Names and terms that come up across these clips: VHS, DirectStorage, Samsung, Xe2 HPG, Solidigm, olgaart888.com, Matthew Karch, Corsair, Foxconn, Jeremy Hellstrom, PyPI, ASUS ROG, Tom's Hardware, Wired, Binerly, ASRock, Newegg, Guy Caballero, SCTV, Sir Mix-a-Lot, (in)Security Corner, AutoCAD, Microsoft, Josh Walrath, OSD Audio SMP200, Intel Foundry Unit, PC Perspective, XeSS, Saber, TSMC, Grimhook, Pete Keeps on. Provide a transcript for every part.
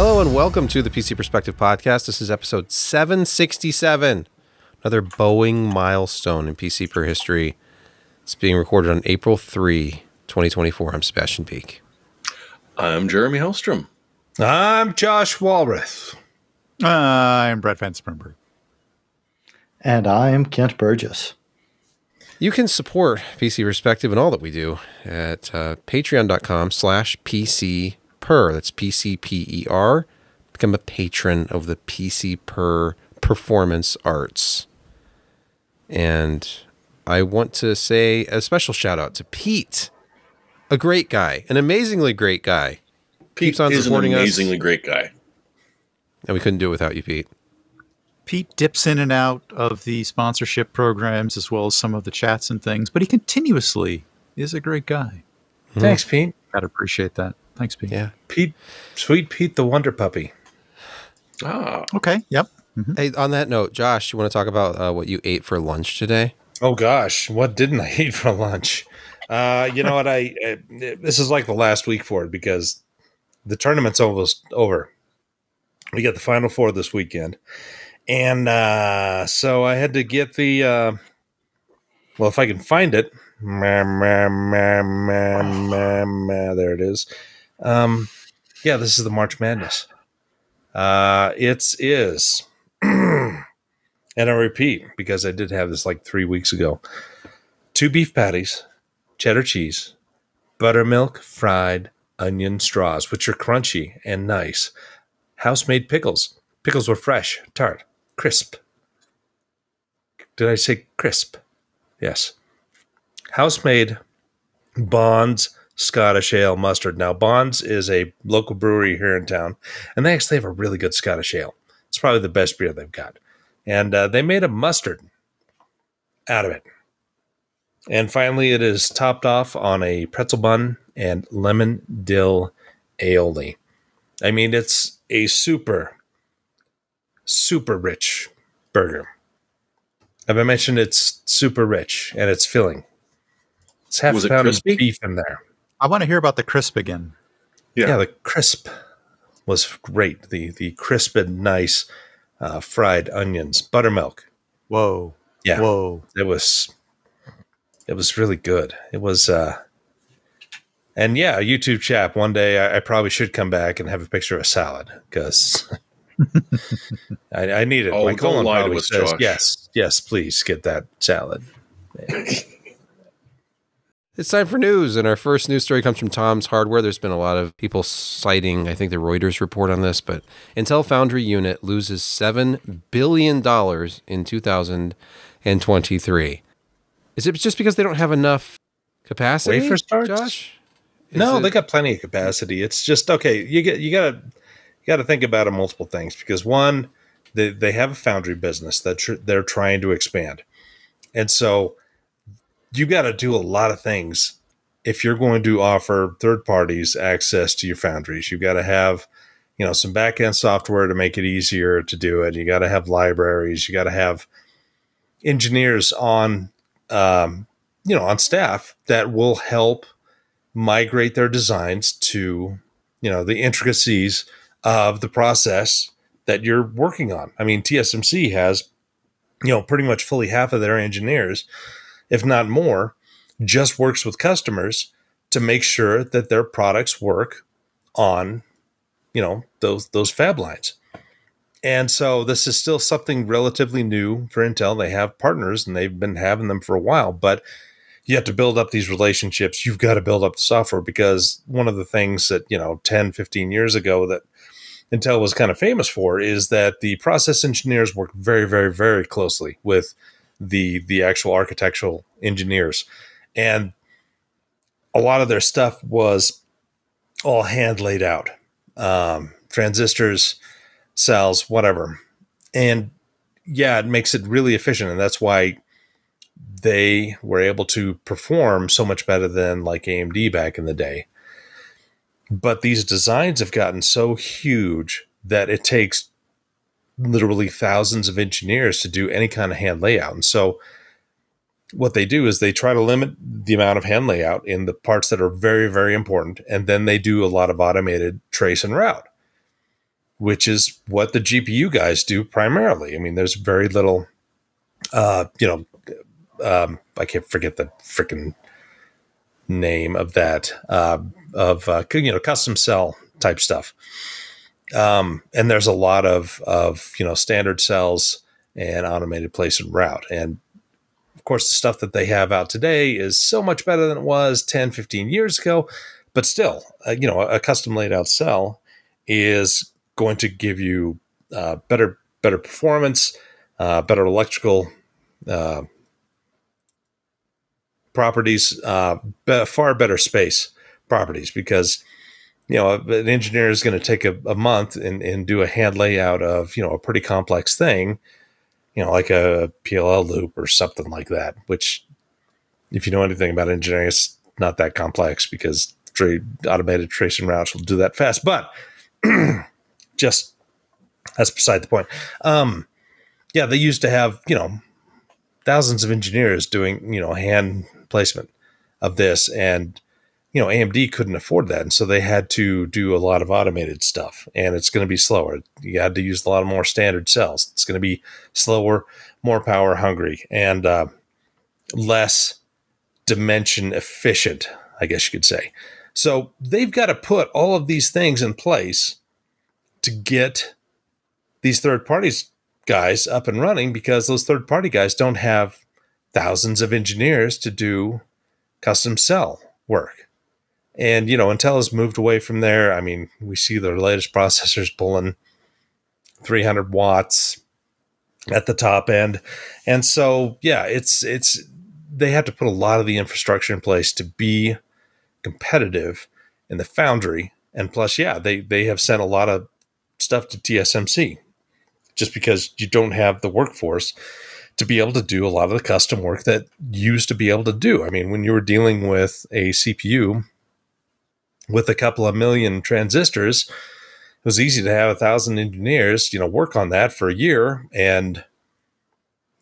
Hello and welcome to the PC Perspective Podcast. This is episode 767, another Boeing milestone in PC Per history. It's being recorded on April 3, 2024. I'm Sebastian Peak. I'm Jeremy Hellstrom. I'm Josh Walrath. I'm Brett Vance-Premberg. And I am Kent Burgess. You can support PC Perspective and all that we do at patreon.com/PCPer. That's PCPER. Become a patron of the PC Per Performance Arts. And I want to say a special shout out to Pete, a great guy, an amazingly great guy. Pete keeps on supporting us. He's an amazingly great guy. And we couldn't do it without you, Pete. Pete dips in and out of the sponsorship programs as well as some of the chats and things, but he continuously is a great guy. Mm-hmm. Thanks, Pete. I'd appreciate that. Thanks, Pete. Yeah, Pete, sweet Pete the Wonder Puppy. Oh, okay. Yep. Mm-hmm. Hey, on that note, Josh, you want to talk about what you ate for lunch today? Oh gosh, what didn't I eat for lunch? You know what? This is like the last week for it because the tournament's almost over. We got the Final Four this weekend. And so I had to get the, well, if I can find it, there it is. Yeah, this is the March Madness. It is, and I repeat, because I did have this like 3 weeks ago, 2 beef patties, cheddar cheese, buttermilk, fried onion straws, which are crunchy and nice. House-made pickles. Pickles were fresh, tart. Crisp. Did I say crisp? Yes. House-made Bond's Scottish Ale Mustard. Now, Bond's is a local brewery here in town, and they actually have a really good Scottish Ale. It's probably the best beer they've got. And they made a mustard out of it. And finally, it is topped off on a pretzel bun and lemon dill aioli. I mean, it's a super rich burger. Have I mentioned it's super rich and it's filling? It's half a pound of beef in there. I want to hear about the crisp again. Yeah, the crisp was great. The crisp and nice fried onions, buttermilk. Whoa. Yeah. Whoa. It was really good. It was and yeah, a YouTube chap. One day I probably should come back and have a picture of a salad because I need it. Oh, my colon probably says, yes, please get that salad. It's time for news, and our first news story comes from Tom's Hardware. There's been a lot of people citing, I think, the Reuters report on this, but Intel Foundry Unit loses $7 billion in 2023. Is it just because they don't have enough capacity, wafer starts? Josh? No, they got plenty of capacity. It's just, okay, you got to think about it multiple things because one, they have a foundry business that they're trying to expand. And so you got to do a lot of things. If you're going to offer third parties access to your foundries, you got to have, some back-end software to make it easier to do it. You got to have libraries, you got to have engineers on, on staff that will help migrate their designs to, the intricacies of the process that you're working on. I mean, TSMC has, pretty much fully half of their engineers, if not more, just works with customers to make sure that their products work on, those fab lines. And so this is still something relatively new for Intel. They have partners and they've been having them for a while, but you have to build up these relationships. You've got to build up the software because one of the things that, 10, 15 years ago that Intel was kind of famous for is that the process engineers work very, very, very closely with the actual architectural engineers. And a lot of their stuff was all hand laid out, transistors, cells, whatever. And yeah, it makes it really efficient. And that's why they were able to perform so much better than like AMD back in the day. But these designs have gotten so huge that it takes literally thousands of engineers to do any kind of hand layout. And so what they do is they try to limit the amount of hand layout in the parts that are very, very important. And then they do a lot of automated trace and route. which is what the GPU guys do primarily. I mean, there's very little, I can't forget the freaking name of that, custom cell type stuff. And there's a lot of standard cells and automated place and route. And of course, the stuff that they have out today is so much better than it was 10, 15 years ago. But still, a custom laid out cell is going to give you better performance, better electrical properties, far better space properties, because an engineer is going to take a month and do a hand layout of, a pretty complex thing, like a PLL loop or something like that, which, if you know anything about engineering, it's not that complex because automated trace and routes will do that fast. But just that's beside the point. Yeah, they used to have, thousands of engineers doing, hand placement of this, and AMD couldn't afford that. And so they had to do a lot of automated stuff, and it's going to be slower. You had to use a lot more standard cells. It's going to be slower, more power hungry, and less dimension efficient, I guess you could say. So they've got to put all of these things in place to get these third parties guys up and running, because those third party guys don't have thousands of engineers to do custom cell work. And, Intel has moved away from there. I mean, we see their latest processors pulling 300 watts at the top end. And so, yeah, they have to put a lot of the infrastructure in place to be competitive in the foundry. And plus, yeah, they have sent a lot of stuff to TSMC, just because you don't have the workforce to be able to do a lot of the custom work that you used to be able to do. I mean, when you were dealing with a CPU with a couple of million transistors, it was easy to have 1,000 engineers, work on that for a year, and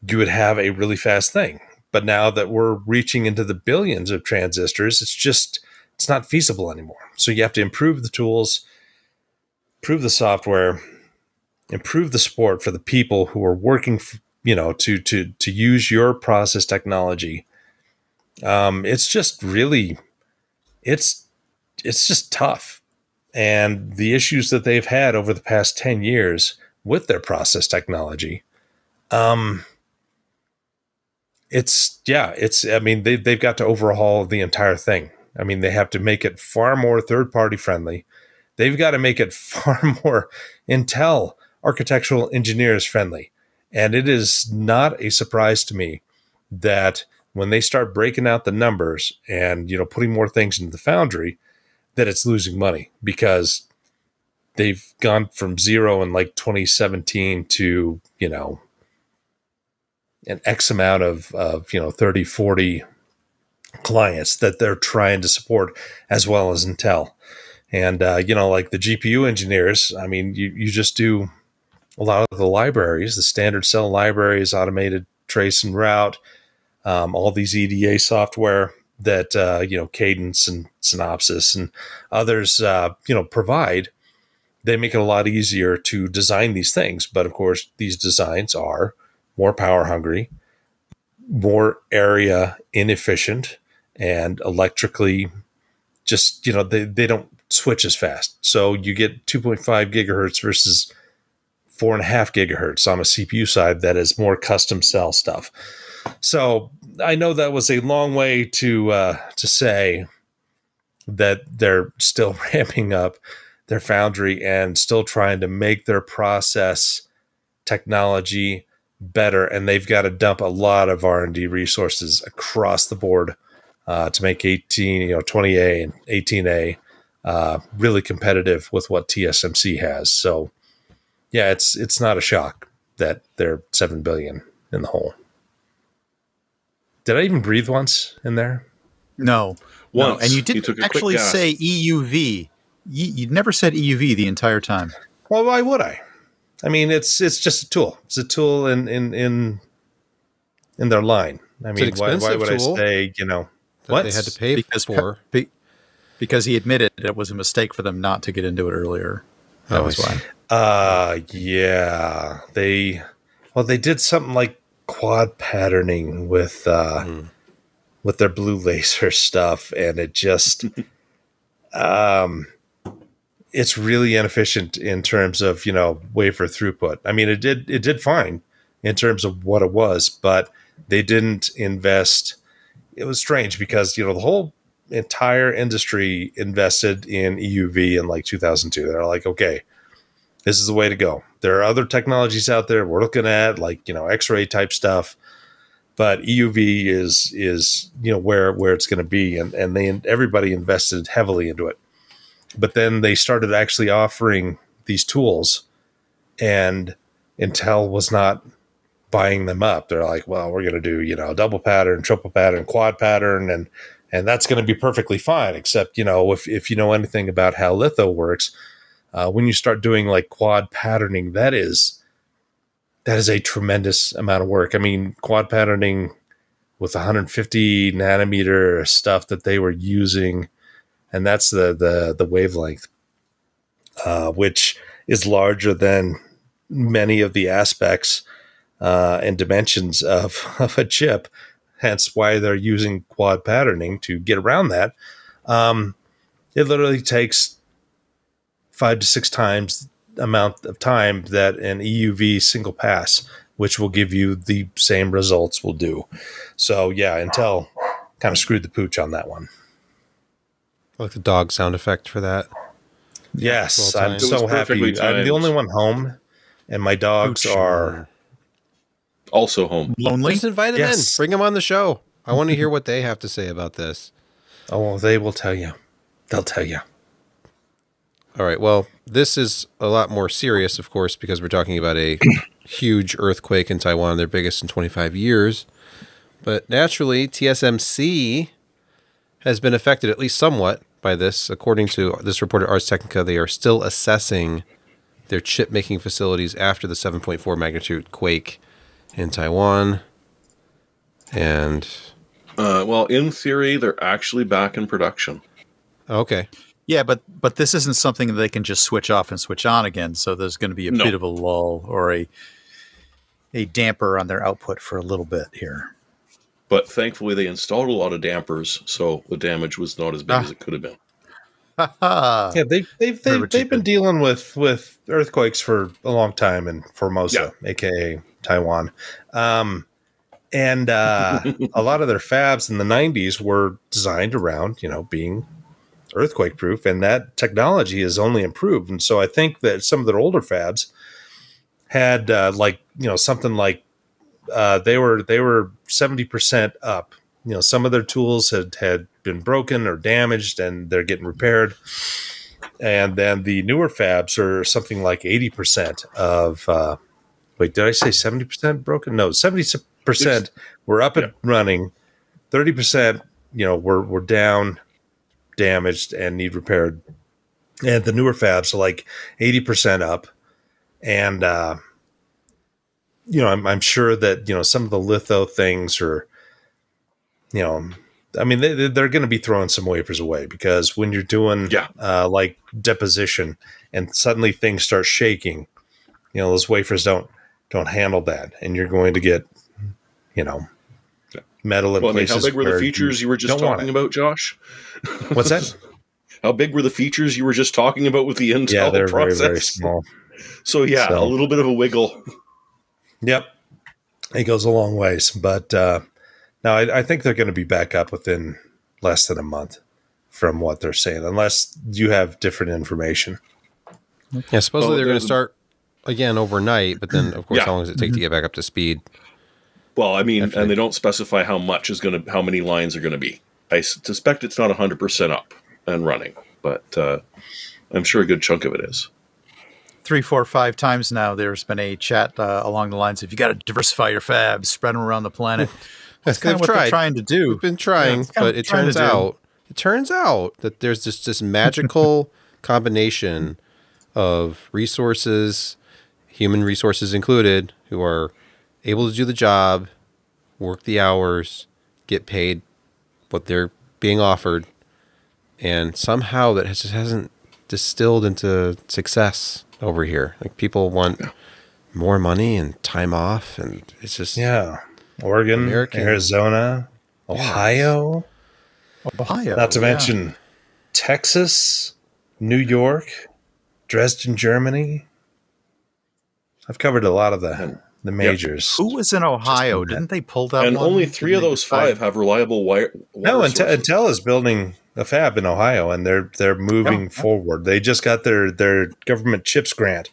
you would have a really fast thing. But now that we're reaching into the billions of transistors, it's not feasible anymore. So you have to improve the tools, improve the software, improve the support for the people who are working, to use your process technology. It's just really, it's just tough. And the issues that they've had over the past 10 years with their process technology, they've got to overhaul the entire thing. I mean, they have to make it far more third-party friendly. They've got to make it far more Intel architectural engineers friendly. And it is not a surprise to me that when they start breaking out the numbers and, putting more things into the foundry, that it's losing money, because they've gone from zero in like 2017 to, an X amount of 30, 40 clients that they're trying to support, as well as Intel. And, like the GPU engineers, I mean, you just do a lot of the libraries, the standard cell libraries, automated trace and route, all these EDA software that, Cadence and Synopsys and others, provide. They make it a lot easier to design these things. But of course, these designs are more power hungry, more area inefficient, and electrically just, they don't switch as fast. So you get 2.5 gigahertz versus 4.5 gigahertz on a CPU side that is more custom cell stuff. So I know that was a long way to say that they're still ramping up their foundry and still trying to make their process technology better, and they've got to dump a lot of R&D resources across the board to make 20A and 18A really competitive with what TSMC has. So, yeah, it's not a shock that they're $7 billion in the hole. Did I even breathe once in there? No, once. No. And you didn't actually say EUV. You never said EUV the entire time. Well, why would I? I mean, it's just a tool. It's a tool in their line. I mean, why would I say, what they had to pay for? Because he admitted it was a mistake for them not to get into it earlier. That was why. Yeah. They did something like quad patterning with their blue laser stuff, and it just it's really inefficient in terms of, you know, wafer throughput. I mean, it did fine in terms of what it was, but they didn't invest. It was strange because, you know, the whole entire industry invested in EUV in like 2002. They're like, okay, this is the way to go. There are other technologies out there we're looking at, like, you know, X-ray type stuff, but EUV is you know, where it's going to be, and everybody invested heavily into it. But then they started actually offering these tools, and Intel was not buying them up. They're like, well, we're going to do, you know, double pattern, triple pattern, quad pattern, and that's going to be perfectly fine, except, you know, if you know anything about how litho works, when you start doing like quad patterning, that is a tremendous amount of work. I mean, quad patterning with 150 nanometer stuff that they were using, and that's the wavelength, which is larger than many of the aspects and dimensions of a chip. Hence why they're using quad patterning to get around that. It literally takes 5 to 6 times the amount of time that an EUV single pass, which will give you the same results, will do. So yeah, Intel kind of screwed the pooch on that one. Like the dog sound effect for that. Yes, I'm so happy. I'm the only one home, and my dogs are also home. Lonely? Just invite them in. Bring them on the show. I want to hear what they have to say about this. Oh, well, they will tell you. They'll tell you. All right. Well, this is a lot more serious, of course, because we're talking about a huge earthquake in Taiwan, their biggest in 25 years. But naturally, TSMC has been affected at least somewhat by this. According to this report at Ars Technica, they are still assessing their chip-making facilities after the 7.4 magnitude quake in Taiwan. And well, in theory, they're actually back in production. Okay. Yeah, but this isn't something that they can just switch off and switch on again. So there's going to be a bit of a lull or a damper on their output for a little bit here. But thankfully, they installed a lot of dampers, so the damage was not as big as it could have been. Yeah, they've been dealing with earthquakes for a long time in Formosa, aka Taiwan, and a lot of their fabs in the 90s were designed around, you know, being earthquake proof, and that technology has only improved. And so I think that some of their older fabs had like, you know, something like they were 70% up. You know, some of their tools had been broken or damaged, and they're getting repaired. And then the newer fabs are something like 80% of. Wait, did I say 70% broken? No, 70% were up and running. 30%, you know, were down, damaged, and need repaired. And the newer fabs are like 80% up, and you know, I'm sure that, you know, some of the litho things are, you know, I mean, they're going to be throwing some wafers away, because when you're doing like deposition and suddenly things start shaking, you know, those wafers don't handle that, and you're going to get, you know, metal in places. How big were the features you were just talking about, Josh? What's that? How big were the features you were just talking about with the Intel process? Yeah, they're very, very small. So yeah, a little bit of a wiggle. Yep, it goes a long ways. But now I think they're going to be back up within less than a month from what they're saying, unless you have different information. Yeah, supposedly they're going to start again overnight, but then, of course, how long does it take to get back up to speed? Well, I mean, and they don't specify how much is going to, how many lines are going to be. I suspect it's not 100% up and running, but I'm sure a good chunk of it is. 3, 4, 5 times now, there's been a chat along the lines of, you got to diversify your fabs, spread them around the planet. That's kind of what they're trying to do. We've been trying, but it turns out that there's just this magical combination of resources, human resources included, who are able to do the job, work the hours, get paid what they're being offered, and somehow that just hasn't distilled into success over here. Like people want more money and time off, and it's just Oregon, American, Arizona, Ohio, not to mention Texas, New York, Dresden, Germany. I've covered a lot of the majors. Yep. Who was in Ohio? Didn't they pull that? And only three of those five have reliable wire. No, Intel is building a fab in Ohio, and they're moving forward. They just got their government CHIPS grant,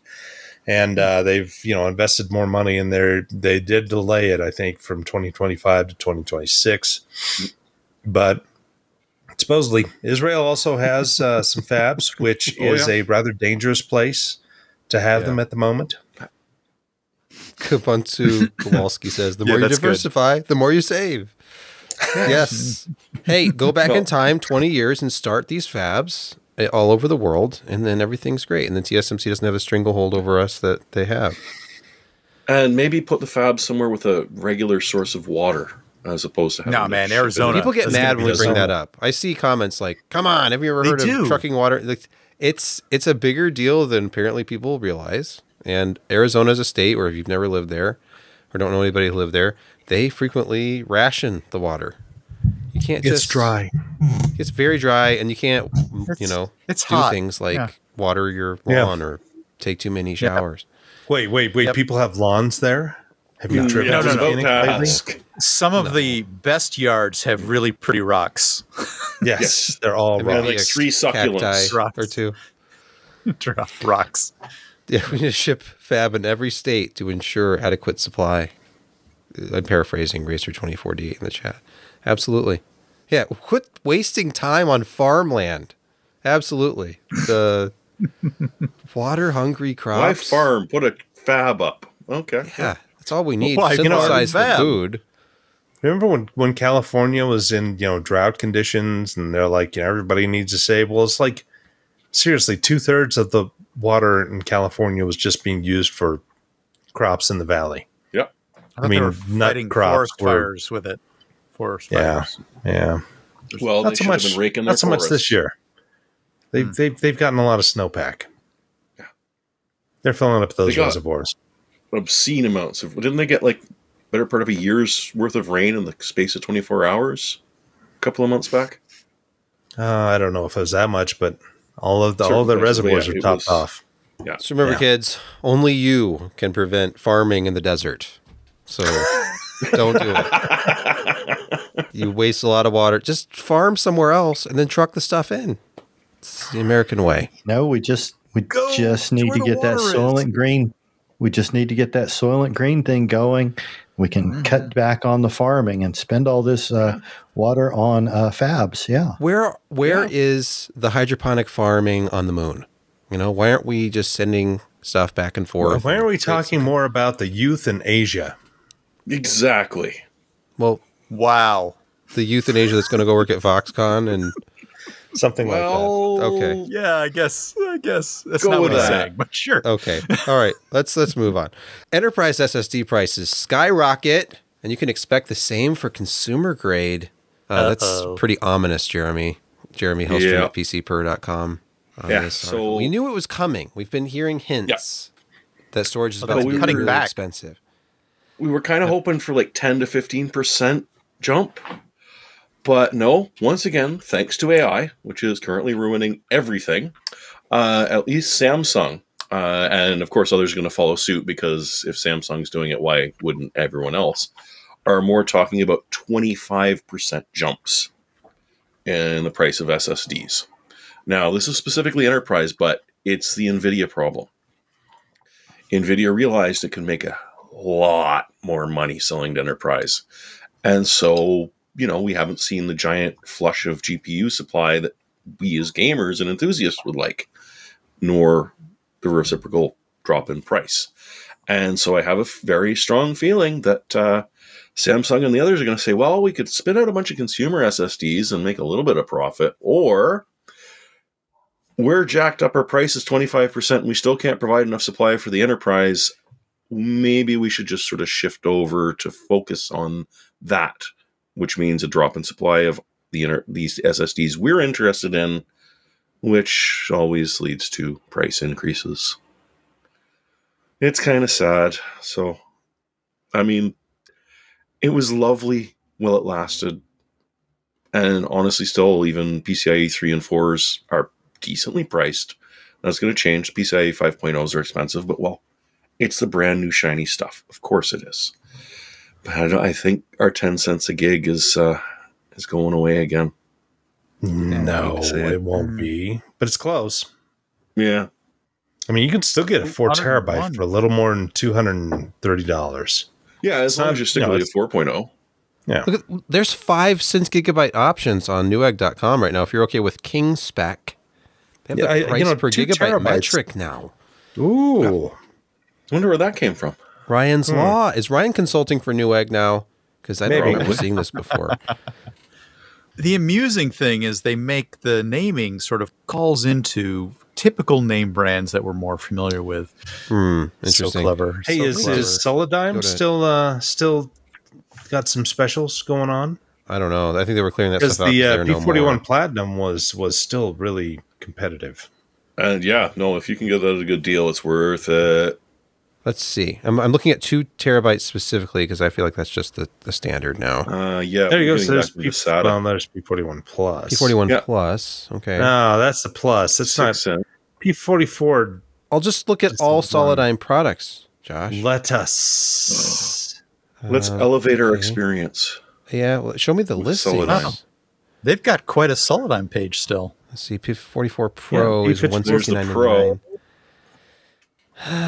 and they've invested more money in there. They did delay it, I think, from 2025 to 2026, but supposedly Israel also has some fabs, which is a rather dangerous place to have them at the moment. Kubuntu Kowalski says, the more you diversify, the more you save. Yes. Hey, go back in time 20 years and start these fabs all over the world, and then everything's great. And then TSMC doesn't have a stranglehold over us that they have. And maybe put the fab somewhere with a regular source of water as opposed to having... No, man, Arizona. People get mad when we bring that up. I see comments like, come on, have you ever heard of trucking water? Like, it's a bigger deal than apparently people realize. And Arizona is a state where if you've never lived there or don't know anybody who lived there, they frequently ration the water. You can't just... It's dry. It's very dry, and you can't, it's do hot. Things like water your lawn or take too many showers. Wait. Yep. People have lawns there? Have you tripped? No. Some of the best yards have really pretty rocks. Yes. They're all rocks. Like three succulents. Rocks. Or two. Rocks. Yeah, we need to ship fab in every state to ensure adequate supply. I'm paraphrasing Racer24D in the chat. Absolutely. Yeah, quit wasting time on farmland. Absolutely. The water-hungry crops. Why farm? Put a fab up. Okay. Yeah, that's all we need. Well, synthesize the food. Remember when California was in, drought conditions, and they're like, everybody needs to save. Well, it's like, seriously, 2/3 of the water in California was just being used for crops in the valley. Yep. I mean, fighting forest fires with it. Forest fires. Yeah. Well, not so much this year. They've gotten a lot of snowpack. Yeah. They're filling up those reservoirs. Obscene amounts of... Didn't they get like better part of a year's worth of rain in the space of 24 hours a couple of months back? I don't know if it was that much, but all the reservoirs are topped off. Yeah. So remember, kids, only you can prevent farming in the desert. So don't do it. You waste a lot of water. Just farm somewhere else and then truck the stuff in. It's the American way. No, we just need to get that Soylent Green. We just need to get that Soylent Green thing going. We can cut back on the farming and spend all this water on fabs. Yeah. Where is the hydroponic farming on the moon? Why aren't we just sending stuff back and forth? Well, why aren't we talking more about the youth in Asia? Exactly. Well, wow. The youth in Asia that's going to go work at Foxconn and something like that. Okay. Yeah, I guess that's not what I'm saying, but sure. Okay. All right. Let's move on. Enterprise SSD prices skyrocket, and you can expect the same for consumer grade. That's pretty ominous, Jeremy. Jeremy Hellstrom at PCPer.com. So we knew it was coming. We've been hearing hints that storage is about to be really expensive. We were kind of hoping for like 10 to 15% jump. But no, once again, thanks to AI, which is currently ruining everything, at least Samsung, and of course others are going to follow suit, because if Samsung's doing it, why wouldn't everyone else, are more talking about 25% jumps in the price of SSDs. Now, this is specifically enterprise, but it's the Nvidia problem. Nvidia realized it can make a lot more money selling to enterprise. And so... we haven't seen the giant flush of GPU supply that we as gamers and enthusiasts would like, nor the reciprocal drop in price. And so I have a very strong feeling that Samsung and the others are going to say, well, we could spin out a bunch of consumer SSDs and make a little bit of profit, or we're jacked up, our price is 25%, and we still can't provide enough supply for the enterprise. Maybe we should just sort of shift over to focus on that, which means a drop in supply of these SSDs we're interested in which always leads to price increases. It's kind of sad. So, I mean, it was lovely while it lasted. And honestly, still, even PCIe 3 and 4s are decently priced. That's going to change. PCIe 5.0s are expensive, but, well, it's the brand new shiny stuff. Of course it is. But I think our 10 cents a gig is going away again. No, it won't be. But it's close. Yeah. I mean, you can still get a 4 terabyte for a little more than $230. Yeah, as long as you're sticking with 4.0. Yeah. Look at, there's 5 cents gigabyte options on Newegg.com right now. If you're okay with King Spec, they have the price per gigabyte metric now. Ooh. Yeah. I wonder where that came from. Ryan's Law. Is Ryan consulting for Newegg now? Because I don't remember seeing this before. The amusing thing is they make the naming sort of calls into typical name brands that we're more familiar with. Interesting. So clever. Hey, is Solidigm still got some specials going on? I don't know. I think they were clearing that stuff out. Because the P41 Platinum was still really competitive. And yeah, no, if you can get that at a good deal, it's worth it. Let's see. I'm looking at 2 terabytes specifically because I feel like that's just the standard now. Yeah. There you go. So there's P41 Plus. P41 Plus. Okay. No, that's the Plus. It's not P44. I'll just look at all Solidigm products, Josh. Let's elevate our experience. Yeah. Well, show me the list. Wow. They've got quite a Solidigm page still. Let's see. P44 Pro is $169.99.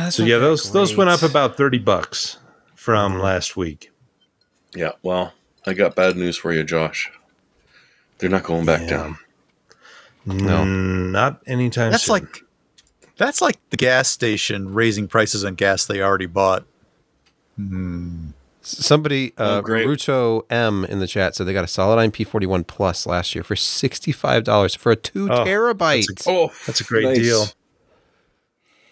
So yeah, those went up about $30 from last week. Yeah, well, I got bad news for you, Josh. They're not going back down. No, not anytime soon. That's like the gas station raising prices on gas they already bought. Somebody, Ruto M in the chat said they got a Solidigm P41 Plus last year for $65 for a 2 terabyte. That's a great deal.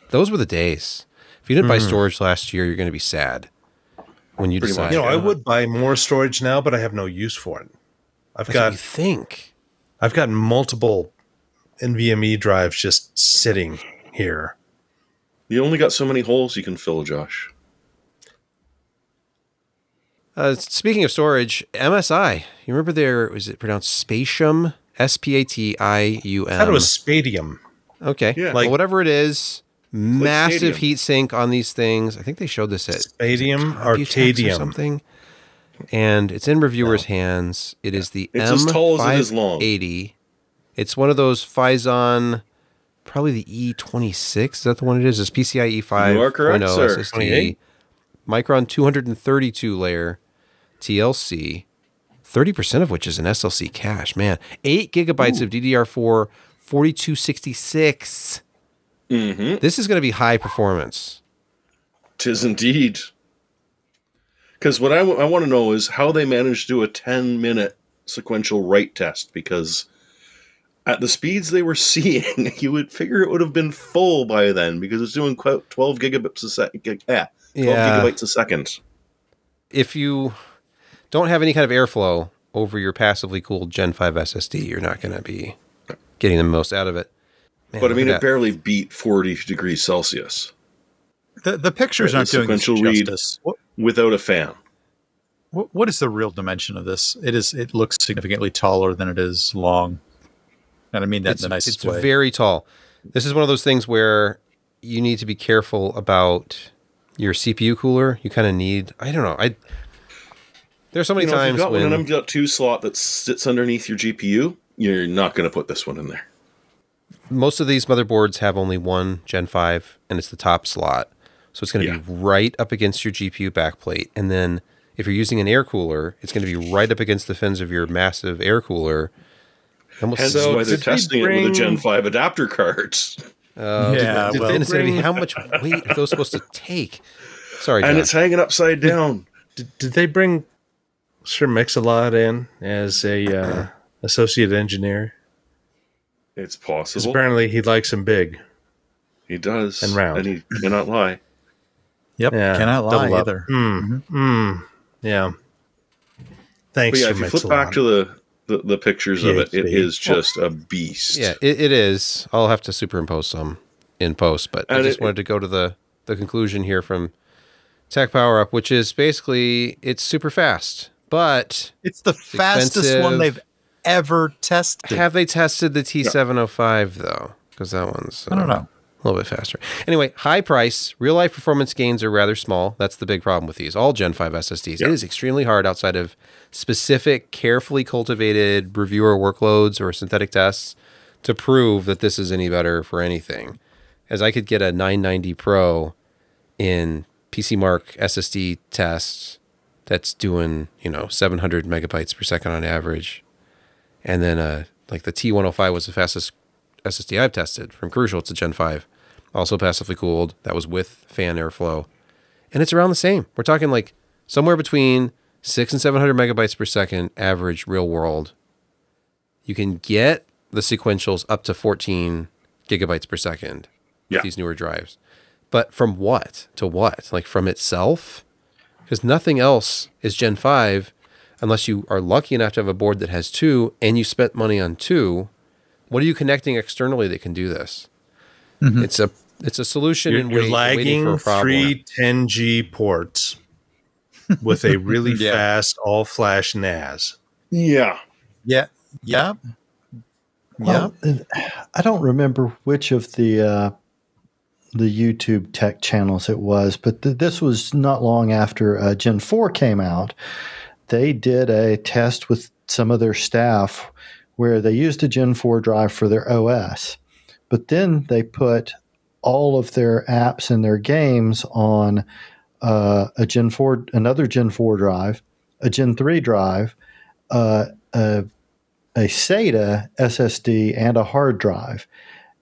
Those were the days. If you didn't buy storage last year, you're going to be sad when you decide. You know, I would buy more storage now, but I have no use for it. I've got multiple NVMe drives just sitting here. You only got so many holes you can fill, Josh. Speaking of storage, MSI. You remember was it pronounced Spatium? S-P-A-T-I-U-M. I thought it was Spatium. Okay. Yeah. Like, well, whatever it is. Massive heat sink on these things. I think they showed this at Stadium Arcadium or something, and it's in reviewers' hands. It is the M580. As tall as it is long. It's one of those Phison, probably the E26. Is that the one it is? It's PCIe 5.0 SSD, Micron 232 layer TLC, 30% of which is an SLC cache. Man, 8 gigabytes of DDR4 4266. This is going to be high performance. 'Tis indeed. Because what I want to know is how they managed to do a 10-minute sequential write test, because at the speeds they were seeing, you would figure it would have been full by then, because it's doing 12 gigabytes a second. 12 gigabytes a second. If you don't have any kind of airflow over your passively cooled Gen 5 SSD, you're not going to be getting the most out of it. Man, but I mean, it barely beat 40 degrees Celsius. The pictures aren't doing justice without a fan. What is the real dimension of this? It looks significantly taller than it is long, and I mean that in the nicest way. It's very tall. This is one of those things where you need to be careful about your CPU cooler. You kind of need, I don't know. There's so many times when you've got an M.2 slot that sits underneath your GPU, you're not going to put this one in there. Most of these motherboards have only one Gen 5, and it's the top slot. So it's going to be right up against your GPU backplate. And then if you're using an air cooler, it's going to be right up against the fins of your massive air cooler. Almost. And so why they're testing it with a Gen 5 adapter card. How much weight are those supposed to take? Sorry, John. And it's hanging upside down. Did they bring Sir Mix-a-Lot in as a associate engineer? It's possible. Apparently, he likes him big. He does. And round. And he cannot lie. Yep. Yeah. Cannot lie either. Yeah. Thanks. But yeah, if you flip back to the the pictures of it. It is just a beast. Yeah, it is. I'll have to superimpose some in post, but and I just wanted to go to the conclusion here from Tech Power Up, which is basically it's super fast, but it's the fastest one they've ever tested. Have they tested the T705 though? Because that one's I don't know. A little bit faster. Anyway, high price, real life performance gains are rather small. That's the big problem with these. All Gen 5 SSDs. Yep. It is extremely hard outside of specific, carefully cultivated reviewer workloads or synthetic tests to prove that this is any better for anything. As I could get a 990 Pro in PCMark SSD tests that's doing, 700 megabytes per second on average. And then like the T105 was the fastest SSD I've tested from Crucial. It's a Gen 5. Also passively cooled. That was with fan airflow. And it's around the same. We're talking like somewhere between 600 and 700 megabytes per second average real world. You can get the sequentials up to 14 gigabytes per second with these newer drives. But from what to what? Like from itself? Because nothing else is Gen 5 unless you are lucky enough to have a board that has two and you spent money on two. What are you connecting externally that can do this? Mm-hmm. It's a solution. You're lagging 3 10G ports with a really fast all-flash NAS. Yeah. Yeah. Yeah. Well, I don't remember which of the YouTube tech channels it was, but this was not long after Gen 4 came out. They did a test with some of their staff where they used a Gen 4 drive for their OS, but then they put all of their apps and their games on another Gen 4 drive, a Gen 3 drive, a SATA SSD, and a hard drive,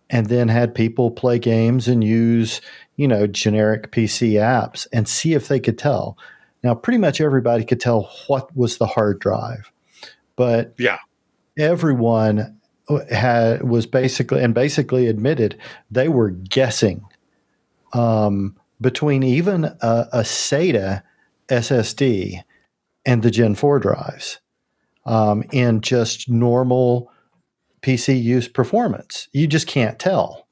and then had people play games and use, generic PC apps and see if they could tell. Now, pretty much everybody could tell what was the hard drive, but everyone basically admitted they were guessing between even a SATA SSD and the Gen 4 drives in just normal PC use performance. You just can't tell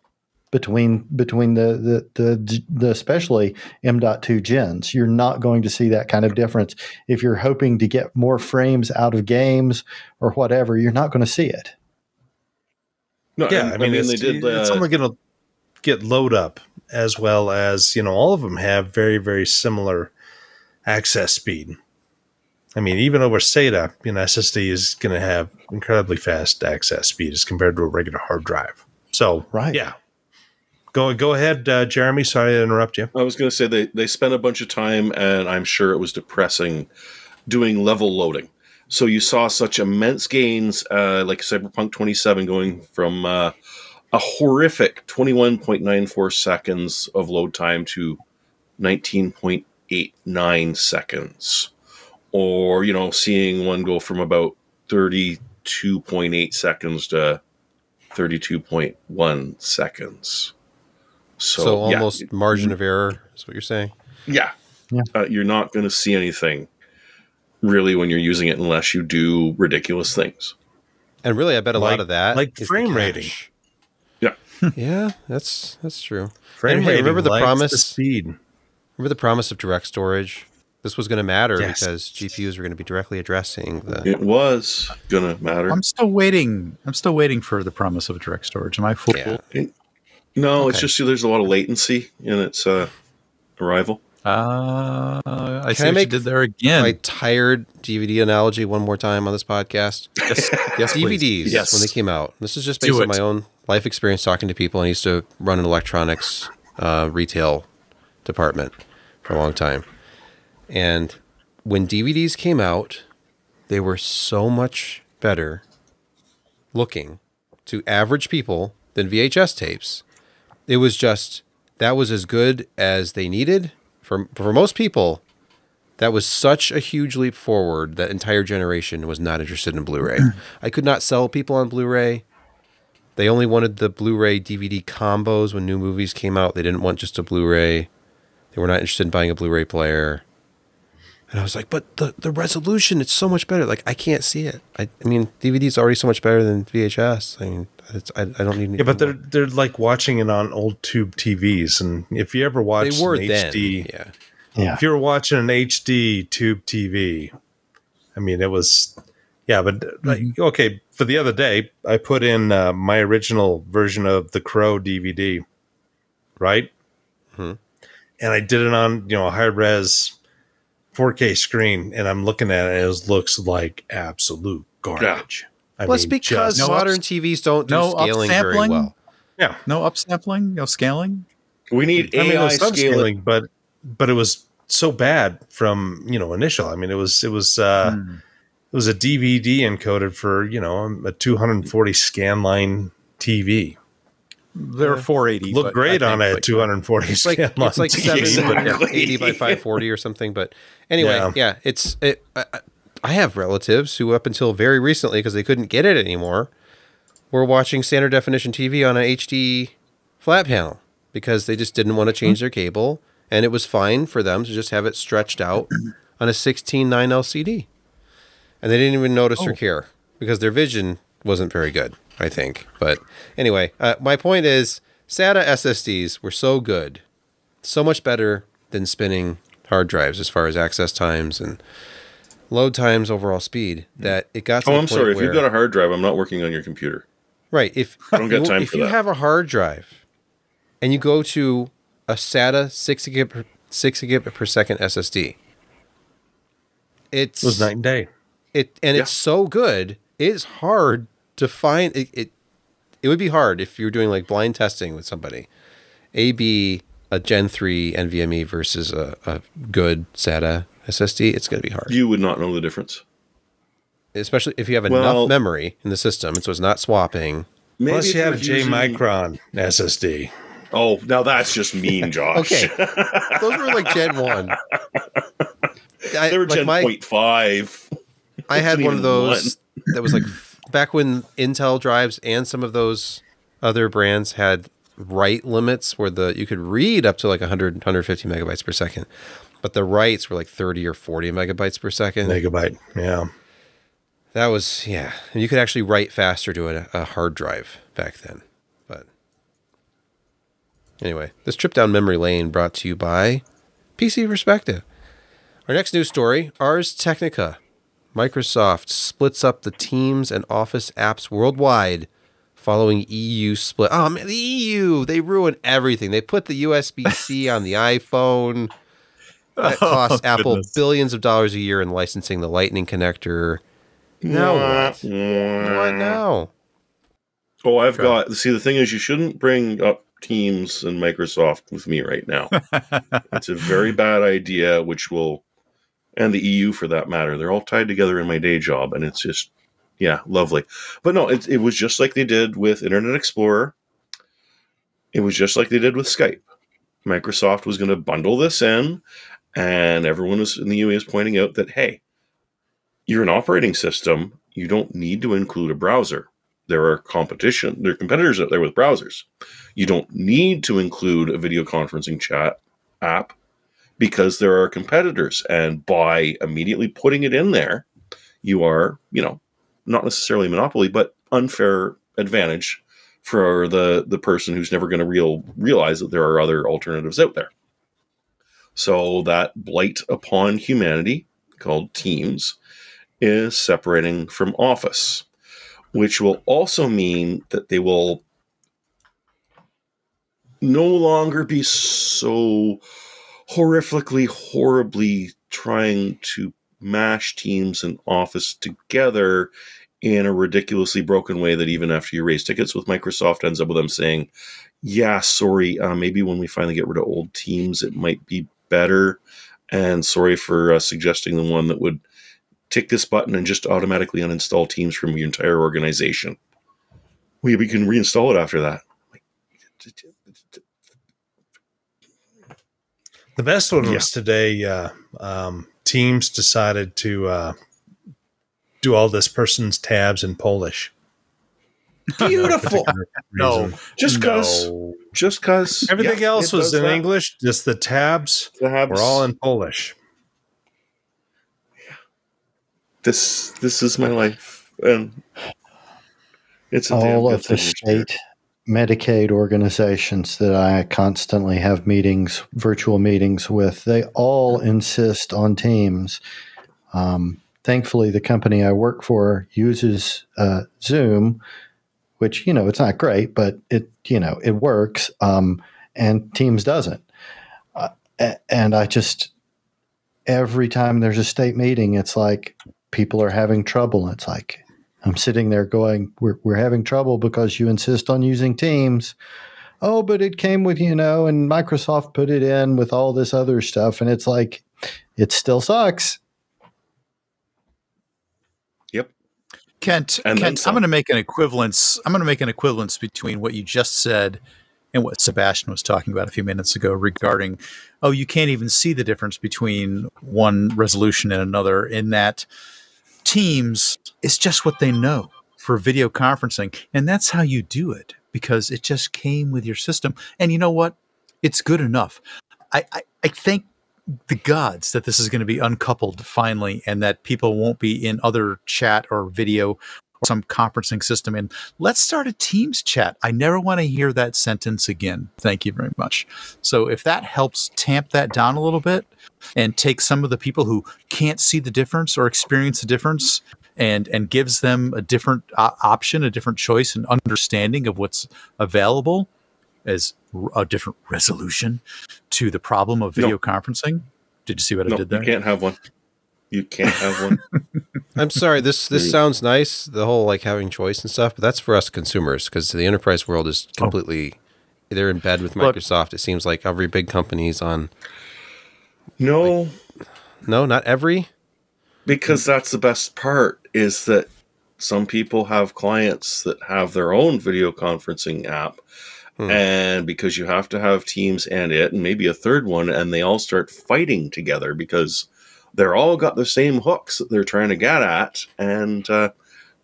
between the especially M.2 gens. You're not going to see that kind of difference. If you're hoping to get more frames out of games or whatever, you're not going to see it. No, yeah, I mean it's only going to get load up, as well as, all of them have very, very similar access speed. I mean, even over SATA, SSD is going to have incredibly fast access speed as compared to a regular hard drive. So, yeah. Go ahead, Jeremy. Sorry to interrupt you. I was going to say they spent a bunch of time, and I'm sure it was depressing, doing level loading. So you saw such immense gains, like Cyberpunk 27 going from a horrific 21.94 seconds of load time to 19.89 seconds. Or, seeing one go from about 32.8 seconds to 32.1 seconds. So almost margin of error is what you're saying? Yeah. You're not going to see anything really when you're using it unless you do ridiculous things. And really, I bet a lot of that is frame rating. Yeah. That's true. Frame rating. Remember the promise, the speed. Remember the promise of direct storage? This was going to matter because GPUs were going to be directly addressing the... It was going to matter. I'm still waiting for the promise of direct storage. Am I fool? Yeah. It's just there's a lot of latency in its arrival. I see what you did there again. My tired DVD analogy one more time on this podcast. Yes, DVDs when they came out. This is just based on my own life experience talking to people. I used to run an electronics retail department for a long time. And when DVDs came out, they were so much better looking to average people than VHS tapes. It was just, that was as good as they needed. For most people, that was such a huge leap forward. That entire generation was not interested in Blu-ray. I could not sell people on Blu-ray. They only wanted the Blu-ray DVD combos when new movies came out. They didn't want just a Blu-ray. They were not interested in buying a Blu-ray player. And I was like, but the resolution, it's so much better. Like, I can't see it. I mean, DVD is already so much better than VHS. I mean, it's, I don't need. Yeah, but they're like watching it on old tube TVs. And if you ever watch an HD, yeah. Yeah. If you were watching an HD tube TV, I mean, it was, yeah, but like, okay. For the other day, I put in my original version of the Crow DVD, right? Mm-hmm. And I did it on, you know, a high res 4K screen, and I'm looking at it, and it looks like absolute garbage. Yeah. Well, it's because modern TVs don't do scaling very well. Yeah, no upsampling, no scaling. We need AI scaling, but it was so bad from, you know, initial. I mean, it was a DVD encoded for, you know, a 240 scan line TV. They're 480. Look great on a 240. It's like, it's like 70, exactly. But 80 by 540 or something. But anyway, yeah, it's. I have relatives who, up until very recently, because they couldn't get it anymore, were watching standard definition TV on an HD flat panel because they just didn't want to change their cable, and it was fine for them to just have it stretched out on a 16:9 LCD, and they didn't even notice or care because their vision wasn't very good, I think. But anyway, my point is SATA SSDs were so good, so much better than spinning hard drives as far as access times and load times, overall speed, that it got to the point where, if you've got a hard drive, I'm not working on your computer. Right. If I don't got time for that. If you have a hard drive and you go to a SATA 6 gigabit per second SSD, it was night and day. It's so good, it's hard to find it, it would be hard if you're doing like blind testing with somebody. A Gen 3 NVMe versus a good SATA SSD, it's going to be hard. You would not know the difference. Especially if you have enough memory in the system, so it's not swapping. Maybe unless you have J-Micron SSD. Oh, now that's just mean, Josh. Okay. Those were like Gen 1. They were Gen 0.5. I had one of those that was like... Back when Intel drives and some of those other brands had write limits where you could read up to like 100, 150 megabytes per second, but the writes were like 30 or 40 megabytes per second. Megabyte, yeah. That was, yeah. And you could actually write faster to a hard drive back then. But anyway, this trip down memory lane brought to you by PC Perspective. Our next news story, Ars Technica. Microsoft splits up the Teams and Office apps worldwide following EU split. Oh, man, the EU, they ruin everything. They put the USB-C on the iPhone. That costs Apple billions of dollars a year in licensing the Lightning connector. Now what? What now? Oh, I've got... See, the thing is, you shouldn't bring up Teams and Microsoft with me right now. It's a very bad idea, which will... And the EU, for that matter, they're all tied together in my day job, and it's just, yeah, lovely. But no, it was just like they did with Internet Explorer. It was just like they did with Skype. Microsoft was going to bundle this in, and everyone was in the EU is pointing out that, hey, you're an operating system. You don't need to include a browser. There are competitors out there with browsers. You don't need to include a video conferencing chat app, because there are competitors, and by immediately putting it in there, you are, you know, not necessarily a monopoly, but unfair advantage for the person who's never going to realize that there are other alternatives out there. So that blight upon humanity called Teams is separating from Office, which will also mean that they will no longer be so... horrifically, horribly trying to mash Teams and Office together in a ridiculously broken way that even after you raise tickets with Microsoft ends up with them saying, yeah, sorry, maybe when we finally get rid of old Teams, it might be better. And sorry for suggesting the one that would tick this button and just automatically uninstall Teams from your entire organization. We can reinstall it after that. The best one was today, Teams decided to do all this person's tabs in Polish. Beautiful. No, just because. No. Just because. Everything else was in English. Just the tabs were all in Polish. This is my life, and it's a all of the state Medicaid organizations that I constantly have meetings, virtual meetings with. They all insist on Teams. Thankfully, the company I work for uses Zoom, which, you know, it's not great, but it, you know, it works, and Teams doesn't. And I just, every time there's a state meeting, it's like people are having trouble. It's like I'm sitting there going, we're having trouble because you insist on using Teams. Oh, but it came with, you know, and Microsoft put it in with all this other stuff. And it's like, it still sucks. Yep. Kent, I'm going to make an equivalence. I'm going to make an equivalence between what you just said and what Sebastian was talking about a few minutes ago regarding, oh, you can't even see the difference between one resolution and another, in that Teams is just what they know for video conferencing. And that's how you do it, because it just came with your system. And you know what? It's good enough. I thank the gods that this is going to be uncoupled finally, and that people won't be in other chat or video some conferencing system, and let's start a Teams chat. I never want to hear that sentence again. Thank you very much. So if that helps tamp that down a little bit and take some of the people who can't see the difference or experience the difference, and gives them a different option, a different choice and understanding of what's available as a different resolution to the problem of video conferencing. Did you see what I did there? You can't have one. You can't have one. I'm sorry. This sounds nice, the whole like having choice and stuff, but that's for us consumers, because the enterprise world is completely they're in bed with Microsoft. Look, it seems like every big company's on. No, like, no, not every. Because that's the best part, is that some people have clients that have their own video conferencing app, and because you have to have Teams and it, and maybe a third one, and they all start fighting together because they're all got the same hooks that they're trying to get at, and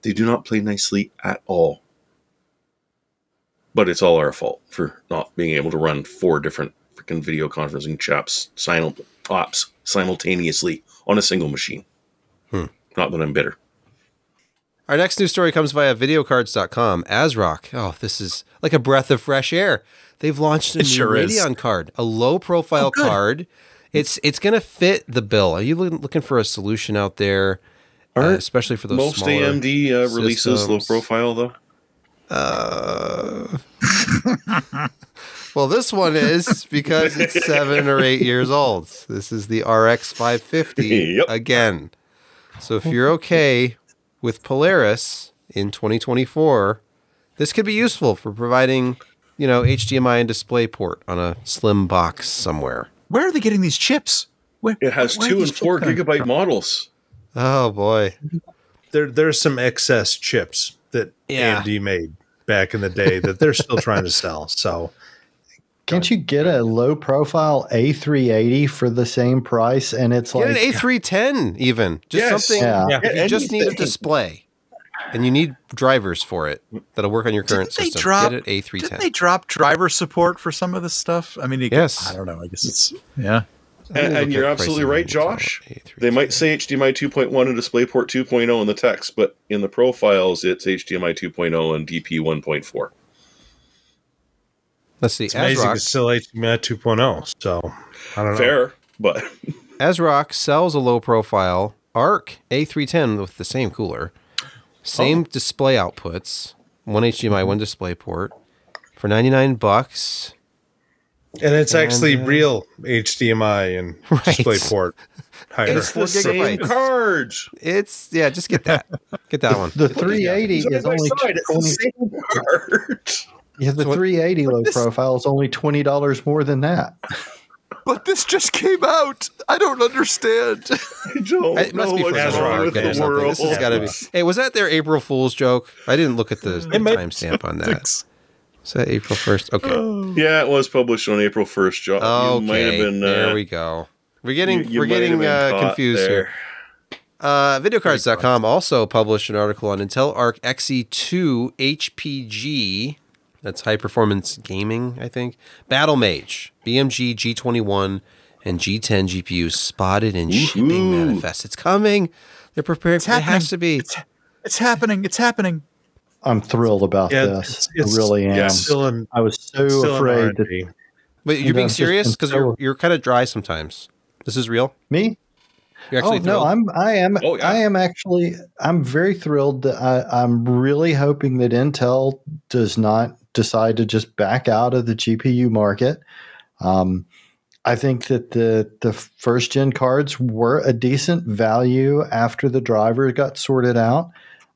they do not play nicely at all. But it's all our fault for not being able to run 4 different freaking video conferencing chats, ops simultaneously on a single machine. Not that I'm bitter. Our next news story comes via videocards.com. ASRock. Oh, this is like a breath of fresh air. They've launched a Radeon card, a low-profile card. It's going to fit the bill. Are you looking for a solution out there, especially for those most smaller AMD releases low profile, though? Well, this one is, because it's 7 or 8 years old. This is the RX 550 again. So if you're okay with Polaris in 2024, this could be useful for providing, you know, HDMI and DisplayPort on a slim box somewhere. Where are they getting these chips? It has 2 and 4 gigabyte models. Oh boy, there's some excess chips that AMD made back in the day that they're still trying to sell. So, can't you get a low profile A380 for the same price? And it's get like an A310 even, just something. You just need a display, and you need drivers for it that'll work on your current system. Get an A310. Didn't they drop driver support for some of this stuff? I mean, yes. I don't know. I guess it's And you're absolutely right, Josh. They might say HDMI 2.1 and DisplayPort 2.0 in the text, but in the profiles, it's HDMI 2.0 and DP 1.4. Let's see. It's amazing it's still HDMI 2.0. So I don't know. Fair, but ASRock sells a low profile ARC A310 with the same cooler, same display outputs, 1 HDMI, 1 DisplayPort, for $99. And it's actually real HDMI and DisplayPort. It's the same card. It's just get that. Get that one. The 380 is only the 380 low profile is only $20 more than that. But this just came out. I don't understand. It must be for the world. This has got to be. Hey, was that their April Fool's joke? I didn't look at the timestamp on that. Is that April 1st? Okay. Yeah, it was published on April 1st, Josh. Okay. You might have been, there we go. We're getting confused here. Videocards.com also published an article on Intel Arc XE2 HPG. That's high performance gaming, I think. Battle Mage, BMG G21, and G10 GPUs spotted and shipping manifest. It's coming. They're preparing. It has to be. It's happening. It's happening. I'm thrilled about this. I really am. I was so afraid. Wait, you're being serious? Because you're kind of dry sometimes. This is real? Me? You're actually thrilled? No, I am. Oh, yeah. I am actually. I'm very thrilled. That I'm really hoping that Intel does not decide to just back out of the GPU market. I think that the first gen cards were a decent value after the driver got sorted out.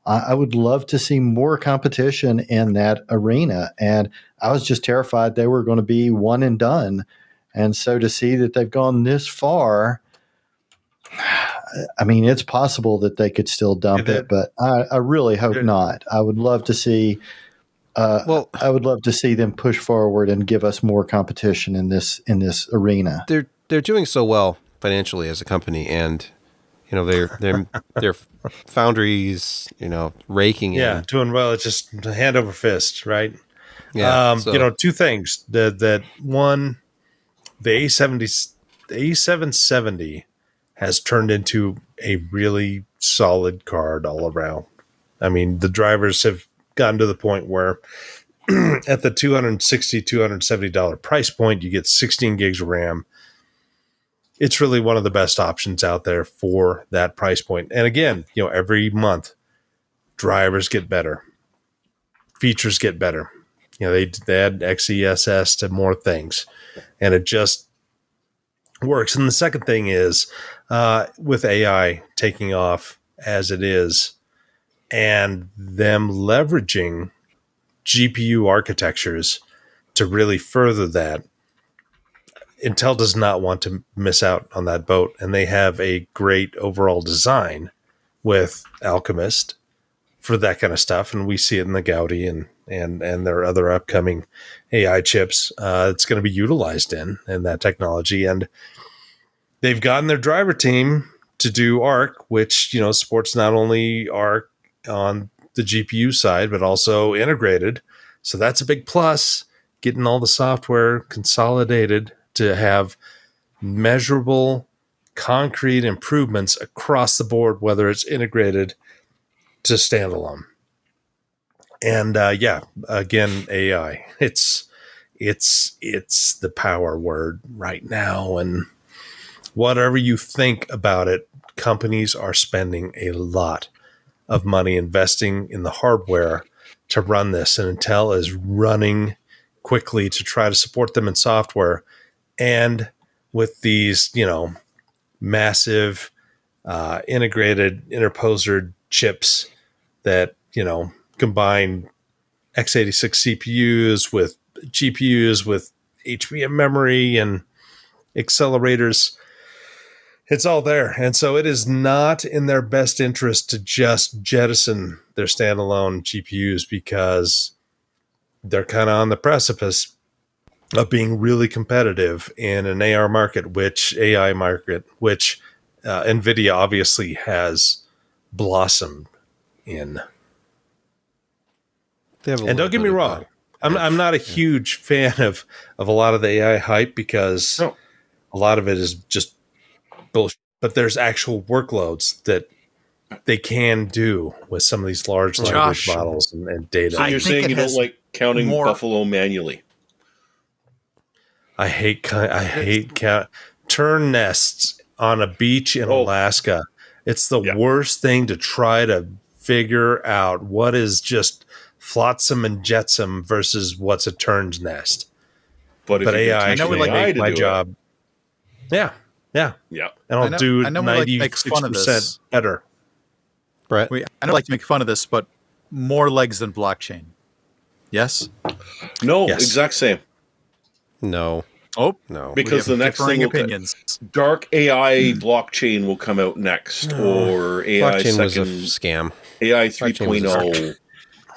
I would love to see more competition in that arena, and I was just terrified they were going to be one and done. And so to see that they've gone this far, I mean, it's possible that they could still dump it, but I really hope not. I would love to see. I would love to see them push forward and give us more competition in this arena. They're doing so well financially as a company, and you know their foundries, you know, raking in. Yeah, doing well. It's just hand over fist, right? Yeah. You know, two things. That one, the A770 has turned into a really solid card all around. I mean, the drivers have gotten to the point where at the $260–$270 price point, you get 16 gigs of RAM. It's really one of the best options out there for that price point. And again, you know, every month drivers get better, features get better. You know, they add XeSS to more things, and it just works. And the second thing is with AI taking off as it is, and them leveraging GPU architectures to really further that, Intel does not want to miss out on that boat. And they have a great overall design with Alchemist for that kind of stuff. And we see it in the Gaudi and their other upcoming AI chips. It's going to be utilized in that technology. And they've gotten their driver team to do Arc, which, you know, supports not only Arc on the GPU side, but also integrated. So that's a big plus, getting all the software consolidated to have measurable, concrete improvements across the board, whether it's integrated to standalone. And yeah, again, AI, it's the power word right now. And whatever you think about it, companies are spending a lot of money investing in the hardware to run this, and Intel is running quickly to try to support them in software. And with these, you know, massive integrated interposer chips that, you know, combine x86 CPUs with GPUs with HBM memory and accelerators. It's all there. And so it is not in their best interest to just jettison their standalone GPUs, because they're kind of on the precipice of being really competitive in an AI market, which NVIDIA obviously has blossomed in. And don't get me wrong. I'm not a huge fan of a lot of the AI hype, because a lot of it is just bullshit, but there's actual workloads that they can do with some of these large language models and data. So you're saying you don't like counting buffalo manually? I hate count tern nests on a beach in Alaska. It's the worst thing to try to figure out what is just flotsam and jetsam versus what's a tern's nest. But AI can make my job. Yeah. And I'll do 96% better. Brett? I don't like to make fun of this, but more legs than blockchain. Yes? No, exact same. No. Oh, no. Because the next thing, dark AI blockchain will come out next, or AI blockchain was a scam. AI 3.0.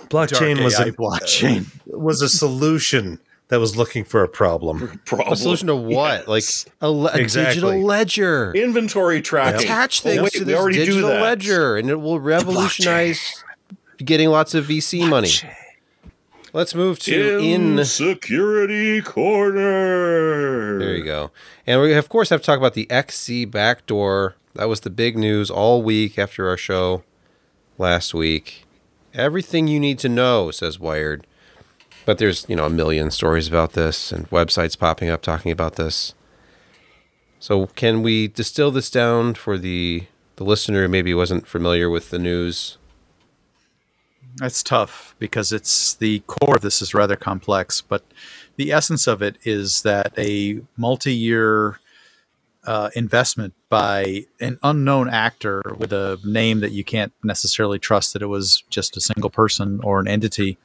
Blockchain was a solution that was looking for a problem. A solution to what? Yes. Like a digital ledger. Inventory tracking. Attach things to this digital ledger, and it will revolutionize getting lots of VC money. Let's move to Insecurity Corner. There you go. And we, of course, have to talk about the XC backdoor. That was the big news all week after our show last week. Everything you need to know, says Wired. But there's, you know, a million stories about this and websites popping up talking about this. So can we distill this down for the listener who maybe wasn't familiar with the news? That's tough because it's the core of this is rather complex, but the essence of it is that a multi-year investment by an unknown actor with a name that you can't necessarily trust that it was just a single person or an entity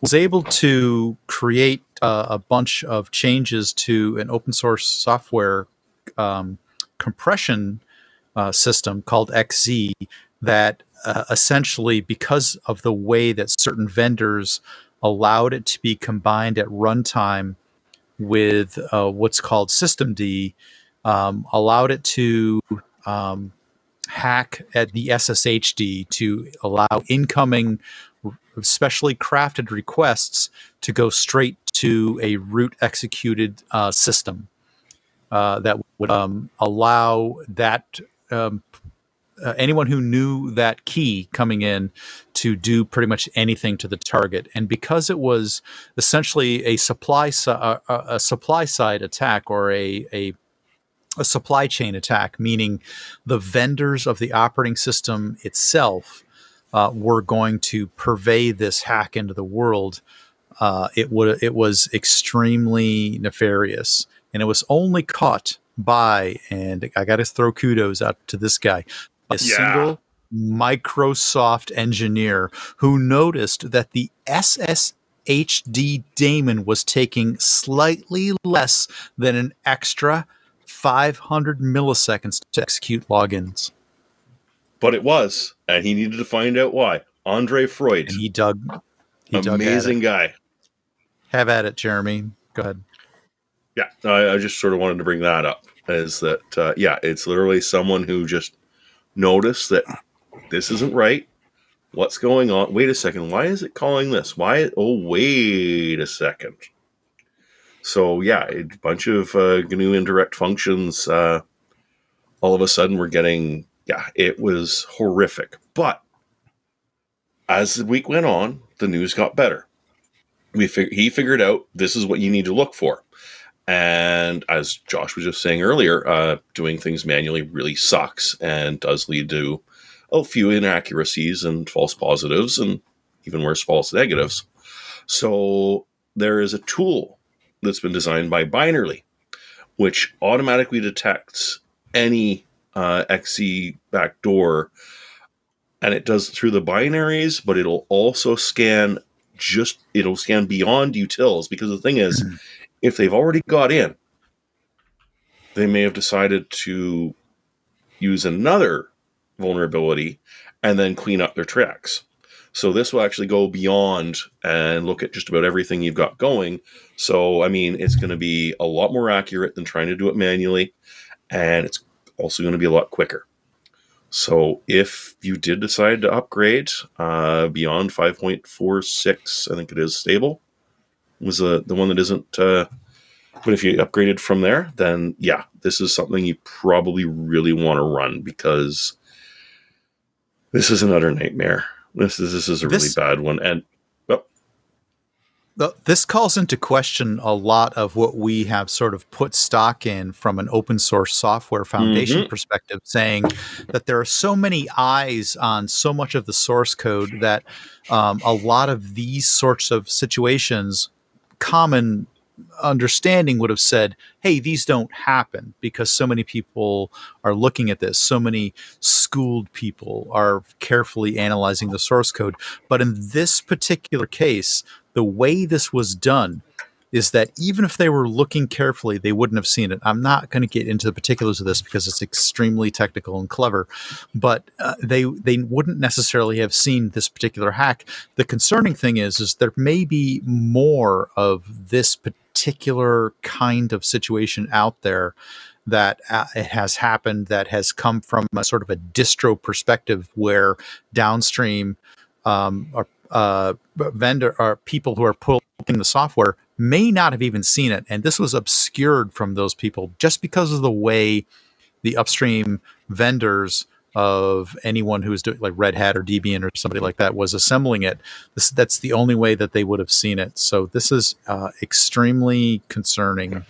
was able to create a bunch of changes to an open source software compression system called XZ that essentially, because of the way that certain vendors allowed it to be combined at runtime with what's called systemd, allowed it to hack at the SSHD to allow incoming specially crafted requests to go straight to a root executed system that would allow that anyone who knew that key coming in to do pretty much anything to the target. And because it was essentially a supply side attack or a supply chain attack, meaning the vendors of the operating system itself were going to purvey this hack into the world, it was extremely nefarious. And it was only caught by, and I got to throw kudos out to this guy, a single Microsoft engineer who noticed that the SSHD daemon was taking slightly less than an extra 500 milliseconds to execute logins. But it was, and he needed to find out why. Andre Freud. And he dug amazing guy. Have at it, Jeremy. Go ahead. Yeah, I just sort of wanted to bring that up, is that, yeah, it's literally someone who just noticed that this isn't right. What's going on? Wait a second. Why is it calling this? Why? Oh, wait a second. So, yeah, a bunch of GNU indirect functions. All of a sudden, we're getting... Yeah, it was horrific. But as the week went on, the news got better. He figured out this is what you need to look for. And as Josh was just saying earlier, doing things manually really sucks and does lead to a few inaccuracies and false positives and even worse, false negatives. So there is a tool that's been designed by Binerly, which automatically detects any XC backdoor, and it does it through the binaries, but it'll also scan it'll scan beyond utils, because the thing is, if they've already got in, they may have decided to use another vulnerability and then clean up their tracks. So this will actually go beyond and look at just about everything you've got going. So, I mean, it's going to be a lot more accurate than trying to do it manually, and it's also going to be a lot quicker. So if you did decide to upgrade beyond 5.46, I think it is stable, was the one that isn't, but if you upgraded from there, then yeah, this is something you probably really want to run, because this is an utter nightmare. This is a really bad one. And this calls into question a lot of what we have sort of put stock in from an open source software foundation perspective, saying that there are so many eyes on so much of the source code that a lot of these sorts of situations, common understanding would have said, hey, these don't happen because so many people are looking at this. So many schooled people are carefully analyzing the source code. But in this particular case, the way this was done is that even if they were looking carefully, they wouldn't have seen it. I'm not going to get into the particulars of this because it's extremely technical and clever, but they wouldn't necessarily have seen this particular hack. The concerning thing is there may be more of this particular kind of situation out there that has happened, that has come from a sort of a distro perspective where downstream vendor or people who are pulling the software may not have even seen it. And this was obscured from those people just because of the way the upstream vendors of anyone who was doing like Red Hat or Debian or somebody like that was assembling it. This, that's the only way that they would have seen it. So this is extremely concerning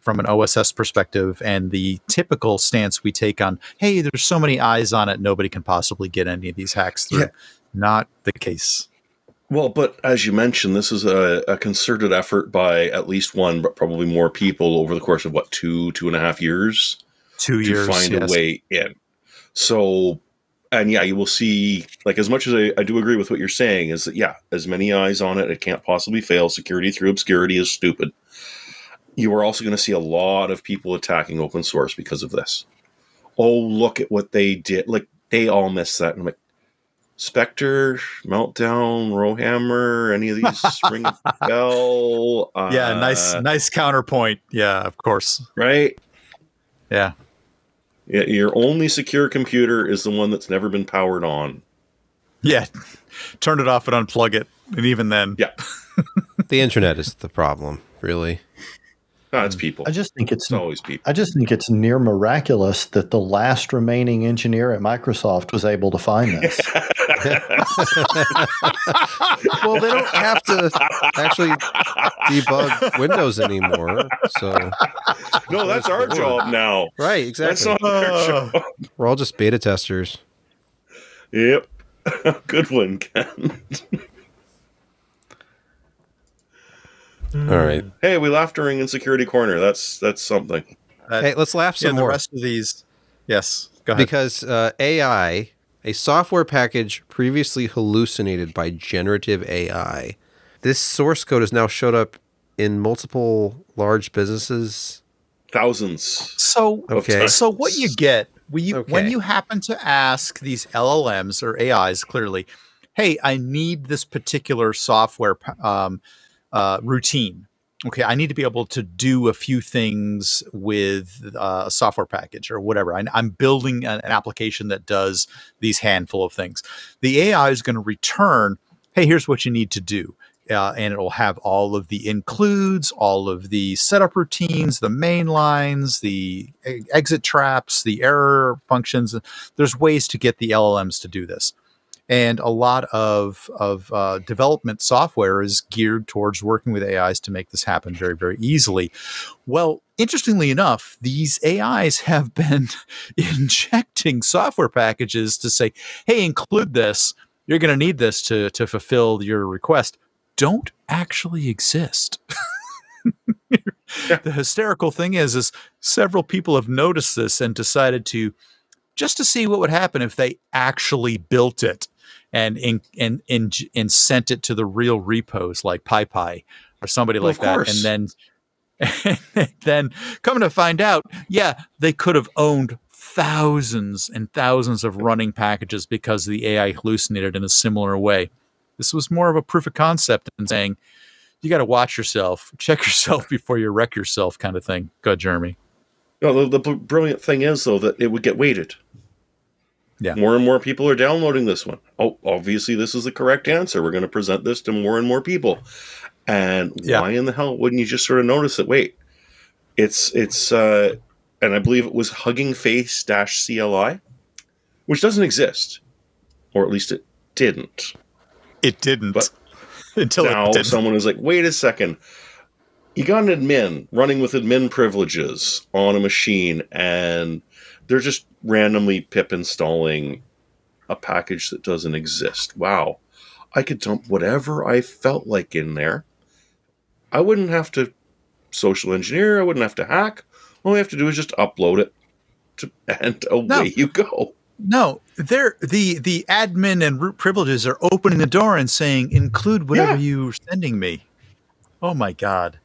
from an OSS perspective and the typical stance we take on, hey, there's so many eyes on it, nobody can possibly get any of these hacks through. Yeah. Not the case. Well, but as you mentioned, this is a concerted effort by at least one, but probably more people over the course of what, two and a half years? 2 years, to find yes. a way in. So, and yeah, you will see, like, as much as I do agree with what you're saying, is that, yeah, as many eyes on it, it can't possibly fail. Security through obscurity is stupid. You are also going to see a lot of people attacking open source because of this. Oh, look at what they did. Like, they all missed that. And I'm like, Spectre, Meltdown, Rowhammer, any of these ring a bell? Yeah, nice counterpoint. Yeah, of course. Right? Yeah. Yeah. Your only secure computer is the one that's never been powered on. Yeah. Turn it off and unplug it. And even then. Yeah. The internet is the problem, really. No, it's people. I just think it's always people. I just think it's near miraculous that the last remaining engineer at Microsoft was able to find this. Well, they don't have to actually debug Windows anymore. So no, that's our job now. Right, exactly. That's not our job. We're all just beta testers. Yep. Good one, Ken. All right. Hey, we laughed during Insecurity Corner. That's something. Hey, let's laugh some more. The rest of these. Yes, go ahead. Because AI, a software package previously hallucinated by generative AI. This source code has now showed up in multiple large businesses. Thousands. So, okay. So what you get when you happen to ask these LLMs or AIs clearly, hey, I need this particular software routine. Okay, I need to be able to do a few things with a software package or whatever. I'm building an application that does these handful of things. The AI is going to return, hey, here's what you need to do. And it will have all of the includes, all of the setup routines, the main lines, the exit traps, the error functions. There's ways to get the LLMs to do this. And a lot of development software is geared towards working with AIs to make this happen very, very easily. Well, interestingly enough, these AIs have been injecting software packages to say, hey, include this. You're going to need this to fulfill your request. Don't actually exist. The hysterical thing is several people have noticed this and decided to, just to see what would happen if they actually built it and sent it to the real repos like PyPI or somebody like that. And then coming to find out, yeah, they could have owned thousands and thousands of running packages because the AI hallucinated in a similar way. This was more of a proof of concept and saying, you got to watch yourself, check yourself before you wreck yourself kind of thing. Go ahead, Jeremy. No, the brilliant thing is, though, that it would get weighted. Yeah. More and more people are downloading this one. Oh, obviously, this is the correct answer. We're going to present this to more and more people. And yeah. Why in the hell wouldn't you just sort of notice that? Wait, it's and I believe it was Hugging Face-CLI, which doesn't exist, or at least it didn't. It didn't. But until now, someone is like, wait a second. You got an admin running with admin privileges on a machine, and they're just randomly pip installing a package that doesn't exist. Wow. I could dump whatever I felt like in there. I wouldn't have to social engineer. I wouldn't have to hack. All I have to do is just upload it, and away you go. No, the admin and root privileges are opening the door and saying, include whatever you're sending me. Oh, my God.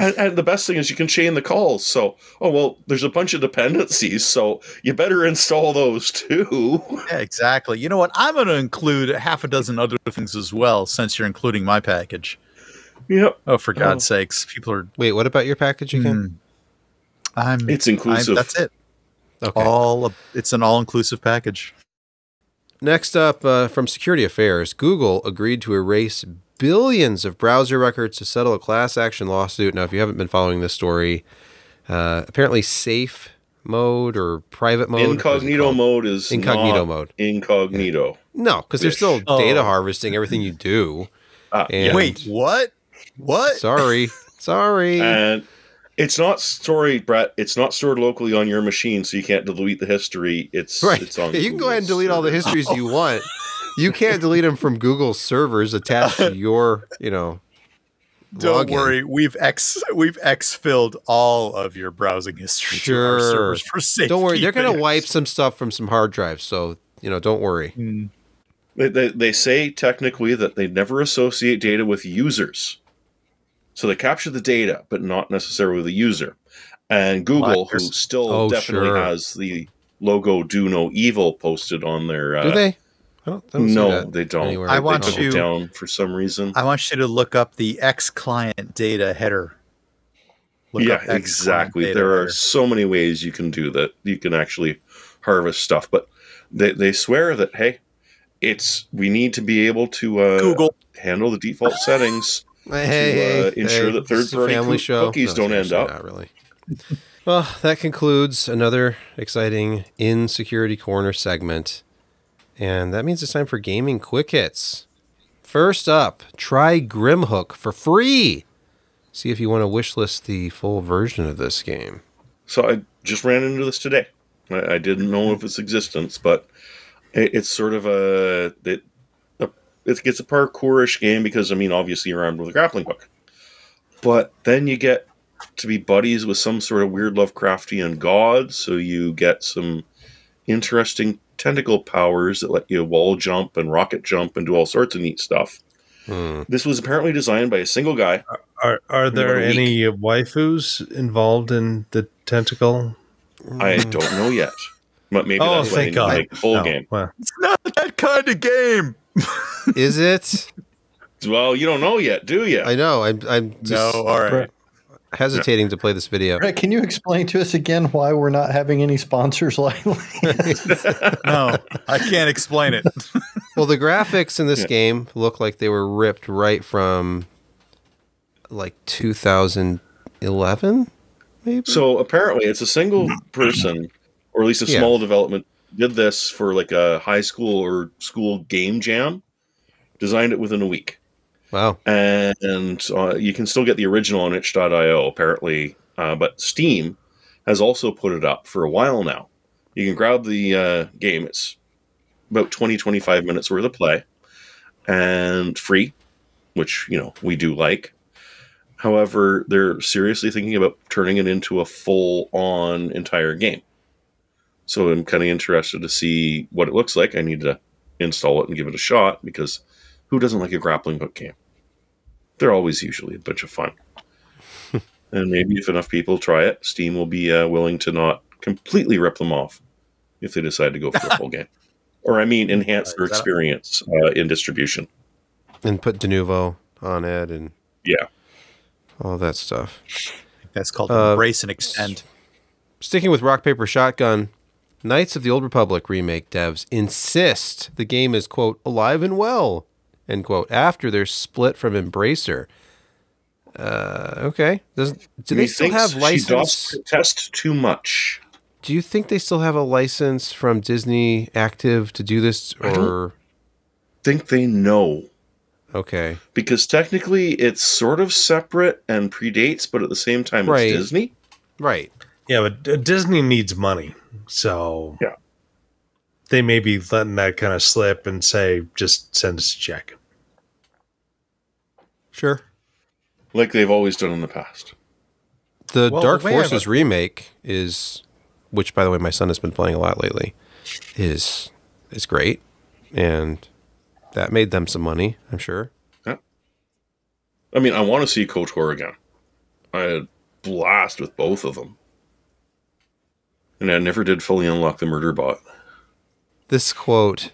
And the best thing is you can chain the calls. So, oh, well, there's a bunch of dependencies, so you better install those too. Yeah, exactly. You know what? I'm going to include half a dozen other things as well, since you're including my package. Yep. Oh, for God's sakes. People are... Wait, what about your package again? It's inclusive. That's it. Okay. It's an all-inclusive package. Next up, from Security Affairs, Google agreed to erase billions of browser records to settle a class action lawsuit. Now, if you haven't been following this story, apparently safe mode or private mode. Incognito mode is incognito mode. Incognito. Yeah. No, because they're still data harvesting everything you do. Wait, what? What? Sorry. Sorry. And it's not stored, Brett. It's not stored locally on your machine, so you can't delete the history. It's right. It's on Google's. You can go ahead and delete all the histories you want. You can't delete them from Google's servers attached to your, you know. Don't worry, we've exfilled all of your browsing history to our servers for safety. Don't worry, they're going to wipe some stuff from some hard drives, so you know, don't worry. Mm. They say technically that they never associate data with users. So they capture the data, but not necessarily the user. And Google, who still definitely has the logo "Do No Evil" posted on their. Do they? No, they don't. Anywhere. I want you down for some reason. I want you to look up the X client data header. Yeah, exactly. There are so many ways you can do that. You can actually harvest stuff, but they swear that hey, it's we need to be able to Google handle the default settings. To ensure that third-party cookies don't end up. Not really. Well, that concludes another exciting In Security Corner segment. And that means it's time for Gaming Quick Hits. First up, try Grimhook for free. See if you want to wishlist the full version of this game. So I just ran into this today. I didn't know of its existence, but it's sort of a... It's a parkour-ish game because, I mean, obviously you're armed with a grappling hook. But then you get to be buddies with some sort of weird Lovecraftian god, so you get some interesting tentacle powers that let you wall jump and rocket jump and do all sorts of neat stuff. Hmm. This was apparently designed by a single guy. Are there any waifus involved in the tentacle? I don't know yet. But maybe that's why they need to make the full game. Well. It's not that kind of game! Is it? Well, you don't know yet, do you? I know. I'm just hesitating to play this video. Brett, can you explain to us again why we're not having any sponsors lately? No, I can't explain it. Well, the graphics in this game look like they were ripped right from like 2011, maybe? So apparently it's a single person, or at least a small development did this for like a high school or school game jam, designed it within a week. Wow. And you can still get the original on itch.io apparently, but Steam has also put it up for a while now. You can grab the game. It's about 20-25 minutes worth of play and free, which, you know, we do like. However, they're seriously thinking about turning it into a full on entire game. So I'm kind of interested to see what it looks like. I need to install it and give it a shot because who doesn't like a grappling hook game? They're always usually a bunch of fun. And maybe if enough people try it, Steam will be willing to not completely rip them off if they decide to go for the full game. Or I mean enhance their experience in distribution. And put de novo on it and all that stuff. That's called embrace and extend. Sticking with Rock, Paper, Shotgun, Knights of the Old Republic remake devs insist the game is, quote, alive and well, end quote, after they're split from Embracer. Okay. Do they still have license? She does protest too much. Do you think they still have a license from Disney Active to do this? Or? I don't think they know. Okay. Because technically it's sort of separate and predates, but at the same time it's Disney. Right. Yeah, but Disney needs money, so they may be letting that kind of slip and say, just send us a check. Sure. Like they've always done in the past. The Dark Forces remake is, which, by the way, my son has been playing a lot lately, is great, and that made them some money, I'm sure. Yeah. I mean, I want to see KOTOR again. I had a blast with both of them. And I never did fully unlock the murder bot. This quote,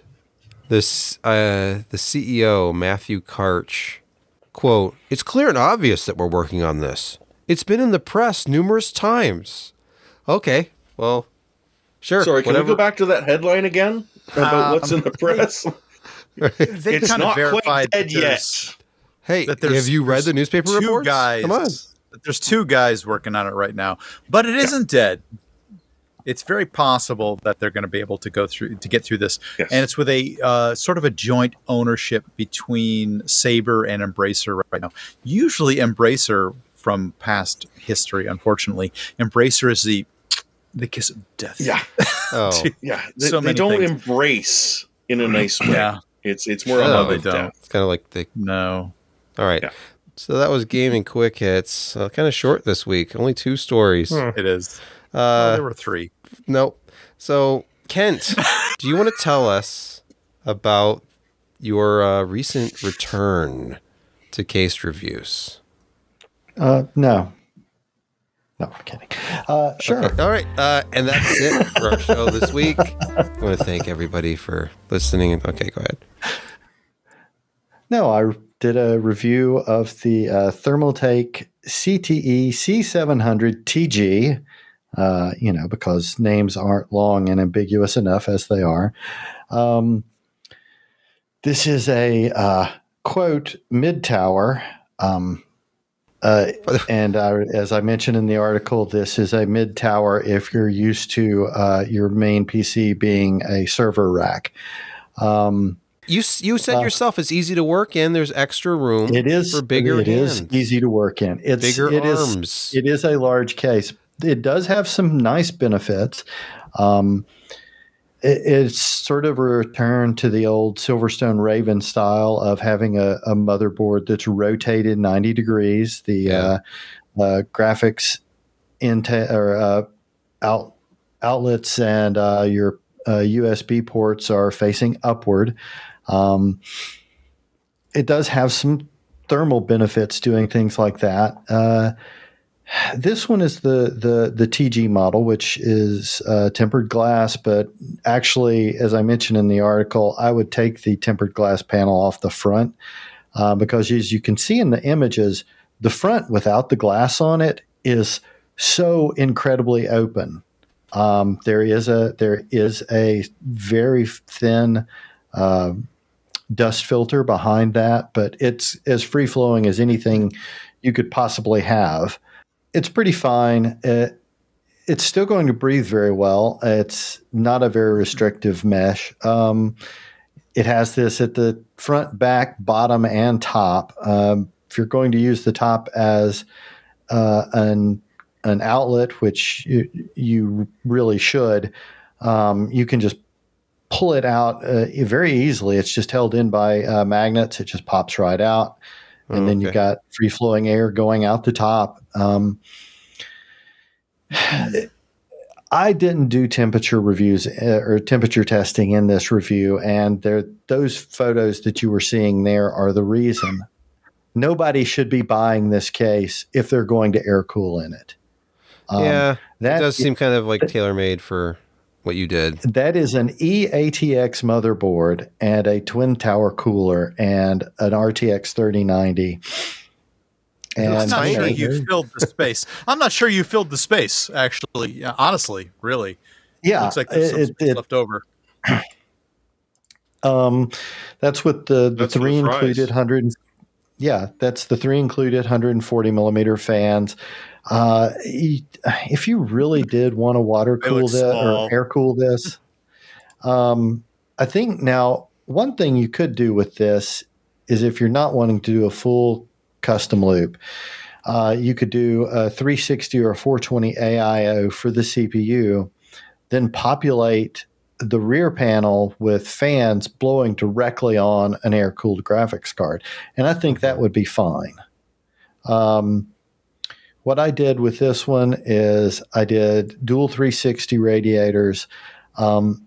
the CEO, Matthew Karch, quote, "It's clear and obvious that we're working on this. It's been in the press numerous times." Okay, well, sure. Sorry, can we go back to that headline again? about what's in the press. They it's kind not of verified quite dead yet. Hey, have you read the newspaper reports? Guys, come on. There's two guys working on it right now, but it isn't dead. It's very possible that they're going to be able to get through this, and it's with a sort of a joint ownership between Saber and Embracer right now. Usually, Embracer, from past history, unfortunately, Embracer is the kiss of death. Yeah, oh. yeah. They don't things. Embrace in a nice way. Yeah. It's more of a death. It's kind of like the no. All right. Yeah. So that was gaming quick hits. Kind of short this week. Only 2 stories. Hmm. It is. There were 3. Nope. So, Kent, do you want to tell us about your recent return to Case Reviews? No. No, I'm kidding. Sure. Okay. All right. And that's it for our show this week. I want to thank everybody for listening. Okay, go ahead. No, I did a review of the Thermaltake CTE C700 TG, you know, because names aren't long and ambiguous enough as they are. This is a, quote, mid-tower. And as I mentioned in the article, this is a mid-tower if you're used to your main PC being a server rack. You said yourself it's easy to work in. There's extra room. It is for bigger. It hands. Is easy to work in. It's bigger it arms. It is a large case. It does have some nice benefits. It's sort of a return to the old Silverstone Raven style of having a motherboard that's rotated 90 degrees. The graphics outlets and your USB ports are facing upward. It does have some thermal benefits doing things like that. This one is the TG model, which is tempered glass, but actually, as I mentioned in the article, I would take the tempered glass panel off the front because as you can see in the images, the front without the glass on it is so incredibly open. There is a very thin dust filter behind that, but it's as free flowing as anything you could possibly have. It's pretty fine. It's still going to breathe very well. It's not a very restrictive mesh. It has this at the front, back, bottom, and top. If you're going to use the top as an outlet, which you really should, you can just pull it out very easily. It's just held in by magnets. It just pops right out. And then you've got free-flowing air going out the top. I didn't do temperature reviews or temperature testing in this review, and those photos that you were seeing there are the reason. Nobody should be buying this case if they're going to air cool in it. That does seem kind of like tailor-made for what you did. That is an eATX motherboard and a twin tower cooler and an RTX 3090. And I'm not sure you filled the space. I'm not sure you filled the space, actually. Honestly, really. Yeah. It looks like there's some space left over. That's with the three included 100. Yeah, that's the 3 included 140 millimeter fans. If you really did want to water cool this or air cool this, I think now one thing you could do with this is if you're not wanting to do a full custom loop, you could do a 360 or a 420 AIO for the CPU, then populate the rear panel with fans blowing directly on an air cooled graphics card. And I think that would be fine. What I did with this one is I did dual 360 radiators. And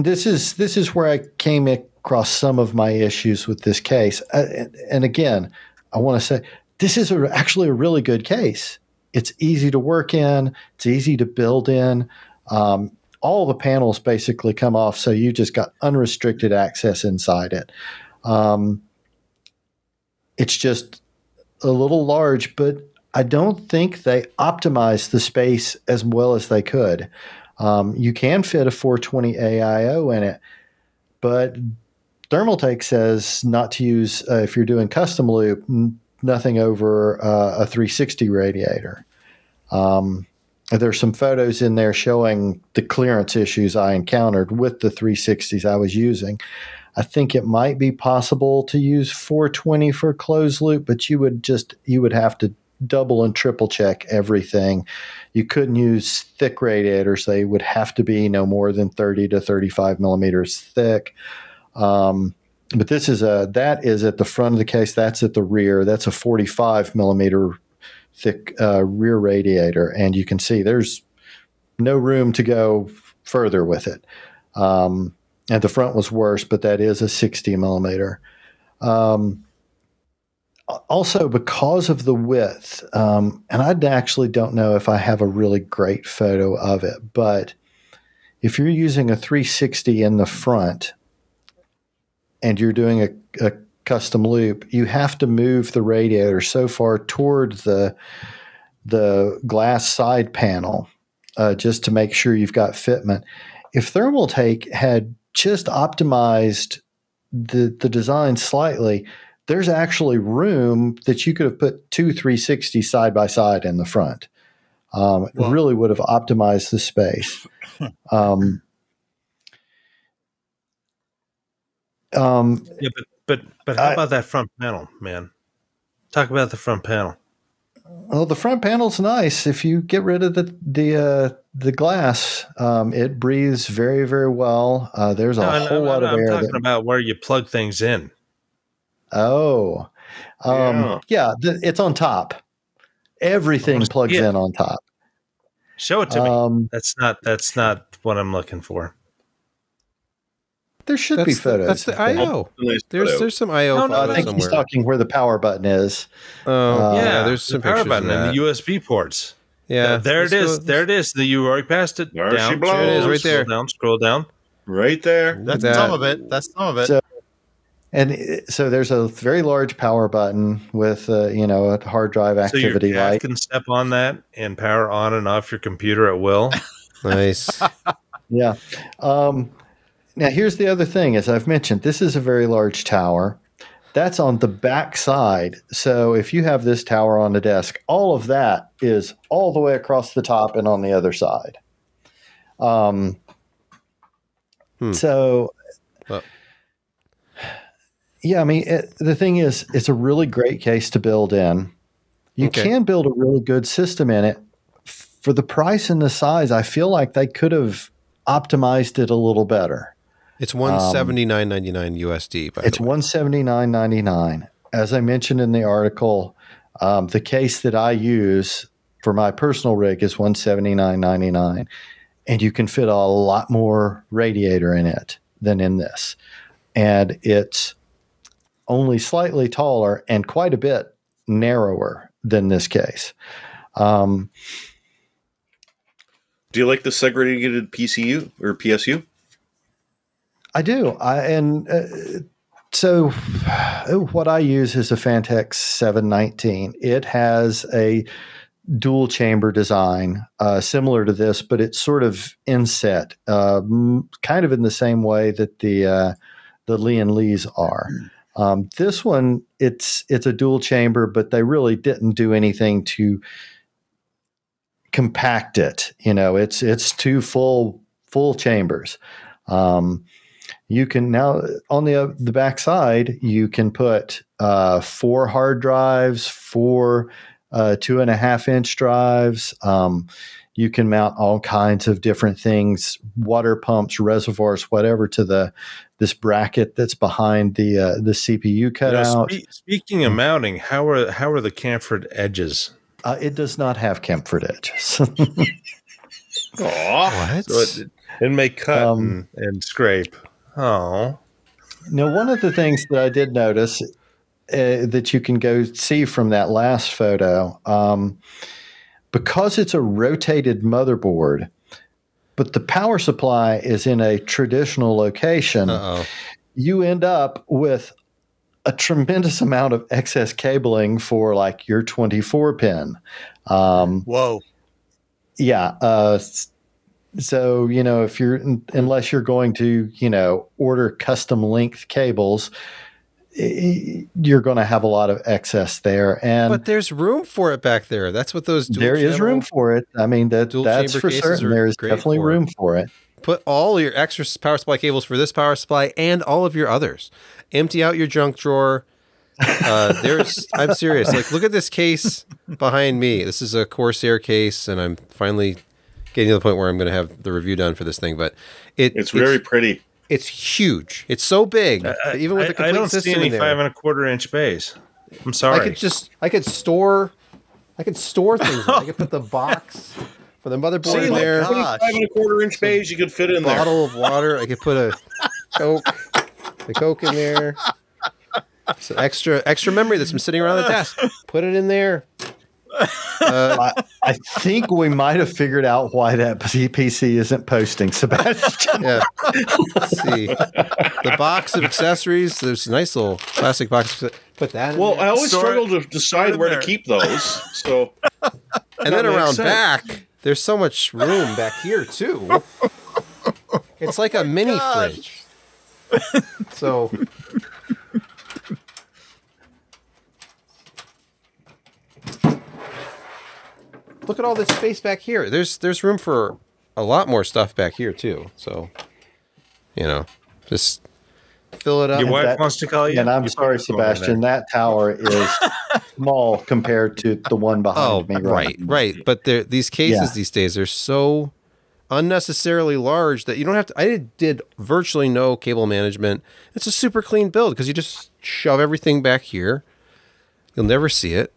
this is where I came across some of my issues with this case. And again, I want to say this is actually a really good case. It's easy to work in. It's easy to build in. All the panels basically come off, so you just got unrestricted access inside it. It's just a little large, but I don't think they optimized the space as well as they could. You can fit a 420 AIO in it, but Thermaltake says not to use, if you're doing custom loop, nothing over a 360 radiator. There's some photos in there showing the clearance issues I encountered with the 360s I was using. I think it might be possible to use 420 for closed loop, but you would have to double and triple check everything. You couldn't use thick radiators. They would have to be no more than 30 to 35 millimeters thick. But this is that is at the front of the case. That's at the rear. That's a 45 millimeter thick rear radiator. And you can see there's no room to go further with it. And the front was worse, but that is a 60 millimeter. Also, because of the width, and I actually don't know if I have a really great photo of it, but if you're using a 360 in the front and you're doing a custom loop, you have to move the radiator so far toward the glass side panel just to make sure you've got fitment. If Thermaltake had just optimized the design slightly, there's actually room that you could have put two 360s side by side in the front. It really would have optimized the space. Yeah, but how about that front panel, man? Talk about the front panel. Well, the front panel's nice. If you get rid of the glass, it breathes very, very well. There's a whole lot of air. I'm talking about where you plug things in. Oh, yeah, it's on top. Everything plugs in on top. Show it to me. That's not what I'm looking for. There should be photos. That's the IO. There's some IO. I think he's talking where the power button is. Oh, yeah. There's some power button and the USB ports. Yeah, there it is. There it is. You already passed it. There she blows. It is right there. Scroll down. Right there. That's some of it. That's some of it. And so there's a very large power button with, a hard drive activity light. So you can step on that and power on and off your computer at will. Nice. Yeah. Now, here's the other thing. As I've mentioned, this is a very large tower. That's on the back side. So if you have this tower on the desk, all of that is all the way across the top and on the other side. So... Yeah, I mean, the thing is, it's a really great case to build in. You can build a really good system in it. For the price and the size, I feel like they could have optimized it a little better. It's $179.99 USD, by the way. It's $179.99. As I mentioned in the article, the case that I use for my personal rig is $179.99, and you can fit a lot more radiator in it than in this. And it's only slightly taller and quite a bit narrower than this case. Do you like the segregated PCU or PSU? I do. So what I use is a Fantex 719. It has a dual chamber design, similar to this, but it's sort of inset, kind of in the same way that the Lee and Lees are. This one, it's a dual chamber, but they really didn't do anything to compact it. You know, it's two full chambers. You can now on the back side, you can put 4 hard drives, 4 2.5-inch drives. You can mount all kinds of different things, water pumps, reservoirs, whatever, to this bracket that's behind the CPU cutout. You know, speaking of mounting, how are the chamfered edges? It does not have chamfered edges. What? So it may cut and scrape. Oh. Now, one of the things that I did notice that you can go see from that last photo. Because it's a rotated motherboard, but the power supply is in a traditional location, you end up with a tremendous amount of excess cabling for like your 24 pin. Whoa. Yeah. So, you know, if you're, unless you're going to, you know, order custom length cables, you're going to have a lot of excess there. And but there's room for it back there. That's what those dual there is room for it. I mean, that's for certain. There is definitely room for it. Put all your extra power supply cables for this power supply and all of your others. Empty out your junk drawer. There's, I'm serious. Like, look at this case behind me. This is a Corsair case, and I'm finally getting to the point where I'm going to have the review done for this thing. But it's very pretty. It's huge. It's so big. Even with the complete system, I don't see any 5 1/4 inch bays. I'm sorry. I could store things. I could put the box for the motherboard in there. 5 1/4 inch bays you could fit in there. Bottle of water. I could put a Coke in there. So extra memory that's been sitting around the desk. Put it in there. I think we might have figured out why that PC isn't posting, Sebastian. Yeah. Let's see. The box of accessories, there's a nice little plastic box. Put that in there. I always struggle to decide where to keep those. So, and then around back, there's so much room back here, too. It's like a mini fridge. So... Look at all this space back here. There's room for a lot more stuff back here too. So, you know, just fill it up. Your wife wants to call you. And I'm sorry, Sebastian, that tower is small compared to the one behind me. Right. But these cases these days are so unnecessarily large that you don't have to. I did virtually no cable management. It's a super clean build because you just shove everything back here. You'll never see it.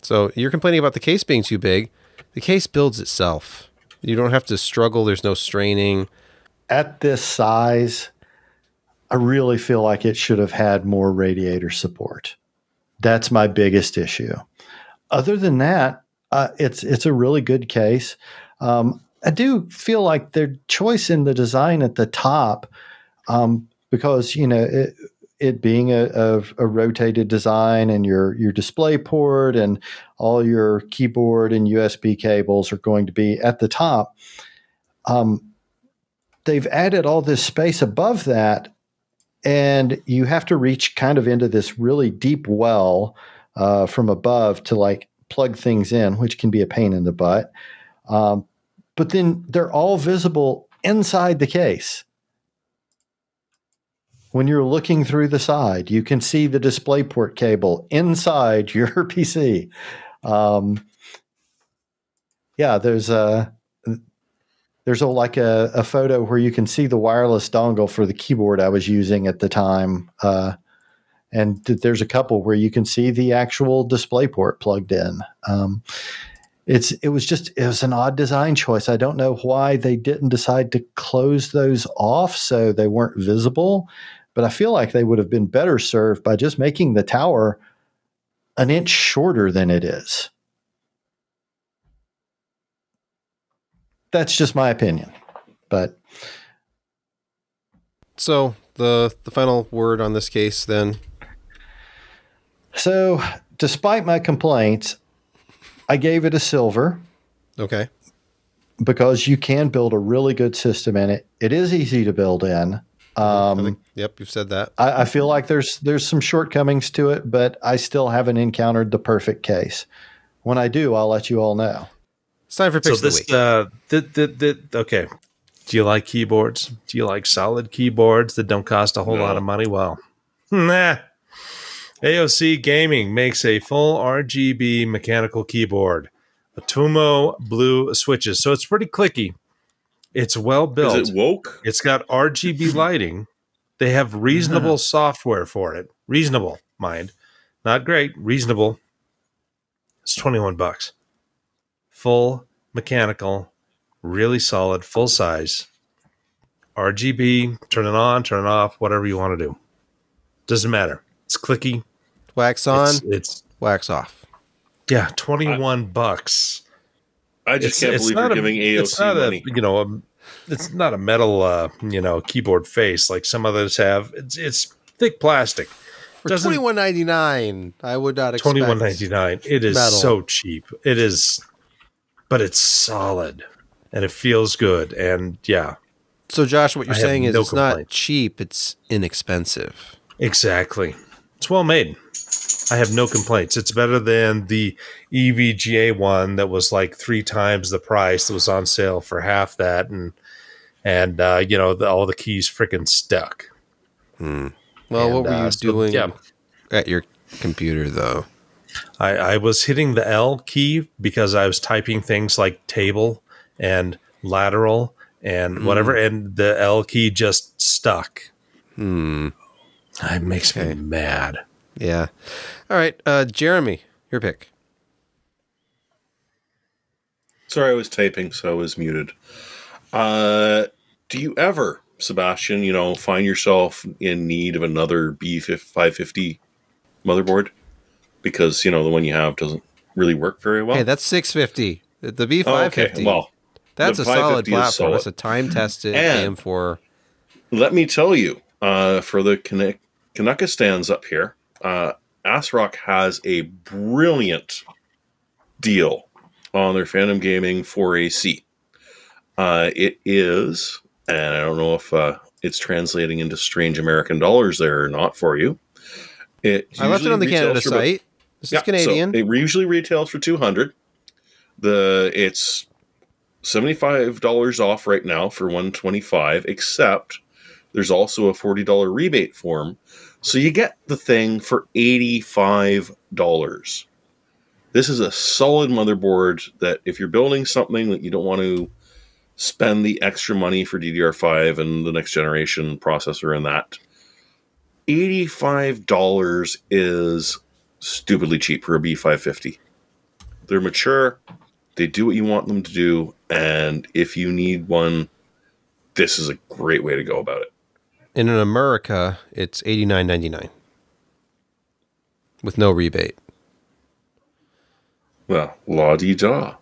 So you're complaining about the case being too big. The case builds itself. You don't have to struggle. There's no straining. At this size, I really feel like it should have had more radiator support. That's my biggest issue. Other than that, it's a really good case. I do feel like their choice in the design at the top, because, you know, it being a rotated design, and your display port and all your keyboard and USB cables are going to be at the top. They've added all this space above that, and you have to reach kind of into this really deep well from above to like plug things in, which can be a pain in the butt. But then they're all visible inside the case. When you're looking through the side, you can see the DisplayPort cable inside your PC. There's a photo where you can see the wireless dongle for the keyboard I was using at the time. And there's a couple where you can see the actual DisplayPort plugged in. It was an odd design choice. I don't know why they didn't decide to close those off so they weren't visible, but I feel like they would have been better served by just making the tower an inch shorter than it is. That's just my opinion. But so the final word on this case then. So despite my complaints, I gave it a silver. Okay. Because you can build a really good system in it. It is easy to build in. Yep, you've said that. I feel like there's some shortcomings to it, but I still haven't encountered the perfect case. When I do, I'll let you all know. It's time for Picks of the Week. Okay. Do you like keyboards? Do you like solid keyboards that don't cost a whole lot of money? Well, nah. AOC Gaming makes a full RGB mechanical keyboard, Atomo blue switches. So it's pretty clicky. It's well built. Is it woke? It's got RGB lighting. They have reasonable software for it. Reasonable, mind. Not great. Reasonable. It's $21. Full mechanical, really solid, full size. RGB, turn it on, turn it off, whatever you want to do. Doesn't matter. It's clicky. Wax on. It's wax off. Yeah, $21. I just can't believe you're giving AOC money. It's not a metal, keyboard face like some others have. It's thick plastic. For $21.99, I would not expect. $21.99. It is so cheap. It is. but it's solid and it feels good. And yeah. So Josh, what you're saying is it's not cheap, it's inexpensive. Exactly. It's well made. I have no complaints. It's better than the EVGA one that was like 3 times the price, that was on sale for half that. And you know, all the keys freaking stuck. Hmm. Well, and what were you doing at your computer, though? I was hitting the L key because I was typing things like table and lateral and whatever, and the L key just stuck. Hmm. It makes me mad. Yeah. All right, Jeremy, your pick. Sorry, I was typing, so I was muted. Do you ever, Sebastian, you know, find yourself in need of another B550 motherboard? Because, you know, the one you have doesn't really work very well. Hey, that's 650. The B550. Oh, okay. Well, that's a solid platform. It's a time-tested AM4. Let me tell you, for the Canucka stands up here, ASRock has a brilliant deal on their Phantom Gaming 4AC. It is, and I don't know if it's translating into strange American dollars there or not for you. I left it on the Canada site. This is Canadian. So it usually retails for $200. It's $75 off right now for $125, except there's also a $40 rebate form. So you get the thing for $85. This is a solid motherboard that if you're building something that you don't want to spend the extra money for DDR5 and the next generation processor and that, $85 is stupidly cheap for a B550. They're mature. They do what you want them to do. And if you need one, this is a great way to go about it. And in America, it's $89.99 with no rebate. Well, la-di-da.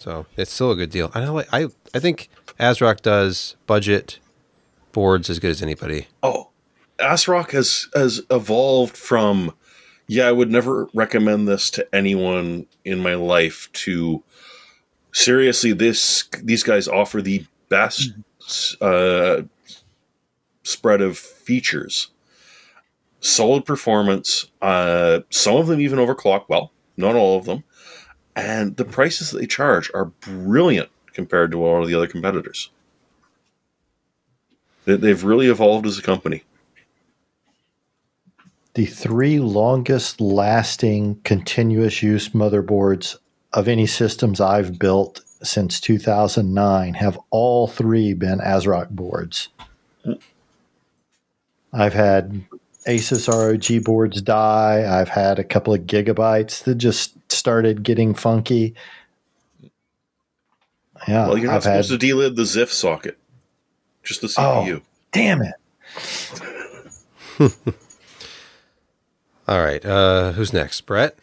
So it's still a good deal. I know. I think ASRock does budget boards as good as anybody. Oh. ASRock has evolved from, yeah, I would never recommend this to anyone in my life, to seriously, these guys offer the best spread of features, solid performance. Some of them even overclock well, not all of them, and the prices that they charge are brilliant compared to all of the other competitors. They've really evolved as a company. The 3 longest lasting continuous use motherboards of any systems I've built since 2009 have all 3 been ASRock boards. I've had Asus ROG boards die. I've had a couple of Gigabytes that just started getting funky. Yeah, well, you're not supposed to delid the ZIF socket, just the CPU. Oh, damn it. All right, who's next? Brett?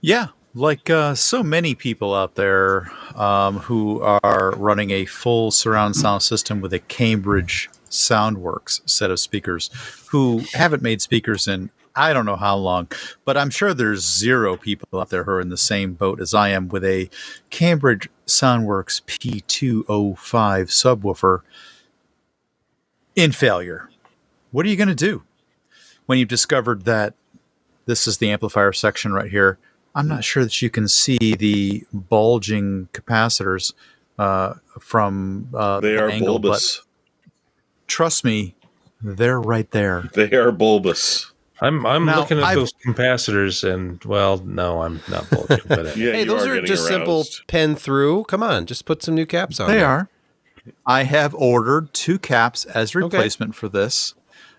Yeah, like so many people out there who are running a full surround sound system with a Cambridge Soundworks set of speakers, who haven't made speakers in I don't know how long, but I'm sure there's 0 people out there who are in the same boat as I am with a Cambridge Soundworks P205 subwoofer in failure. What are you going to do? When you've discovered that this is the amplifier section right here, I'm not sure that you can see the bulging capacitors from they are angle, bulbous. Trust me, they're right there. They are bulbous. I'm now, looking at those capacitors, and well, no, I'm not bulging. But yeah, hey, those are just aroused. Simple pen through. Come on, just put some new caps on. They there. Are. I have ordered 2 caps as replacement for this.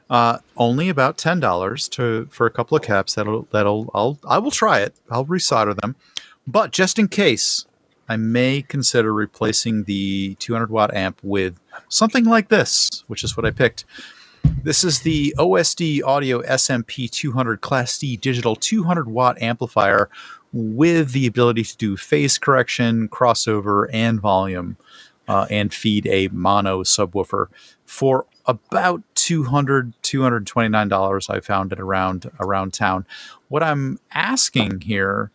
Only about $10 for a couple of caps. I will try it. I'll resolder them, but just in case, I may consider replacing the 200-watt amp with something like this, which is what I picked. This is the OSD Audio SMP200 Class D Digital 200-watt amplifier with the ability to do phase correction, crossover, and volume, and feed a mono subwoofer for about $229 I found it around town. What I'm asking here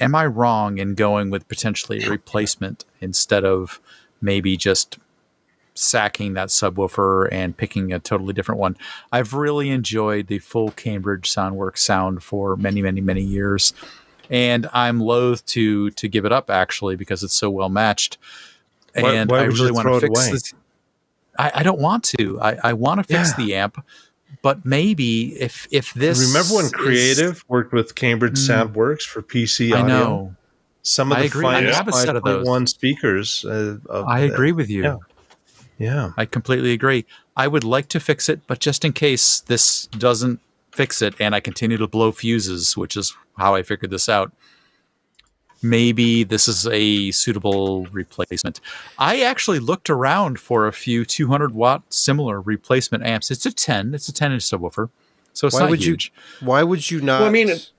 am I wrong in going with potentially a replacement instead of maybe just sacking that subwoofer and picking a totally different one? I've really enjoyed the full Cambridge Soundworks sound for many, many, many years. And I'm loath to give it up, actually, because it's so well matched. And why I really want to fix this. I don't want to. I want to fix the amp, but maybe if this... Remember when Creative worked with Cambridge Soundworks for PC audio? I know. Some of the finest 5.1 speakers. I agree with you. Yeah. Yeah, I completely agree. I would like to fix it, but just in case this doesn't fix it and I continue to blow fuses, which is how I figured this out, maybe this is a suitable replacement. I actually looked around for a few 200-watt similar replacement amps. It's a 10. It's a 10-inch subwoofer, so it's not huge. Why would you not? Well, I mean, it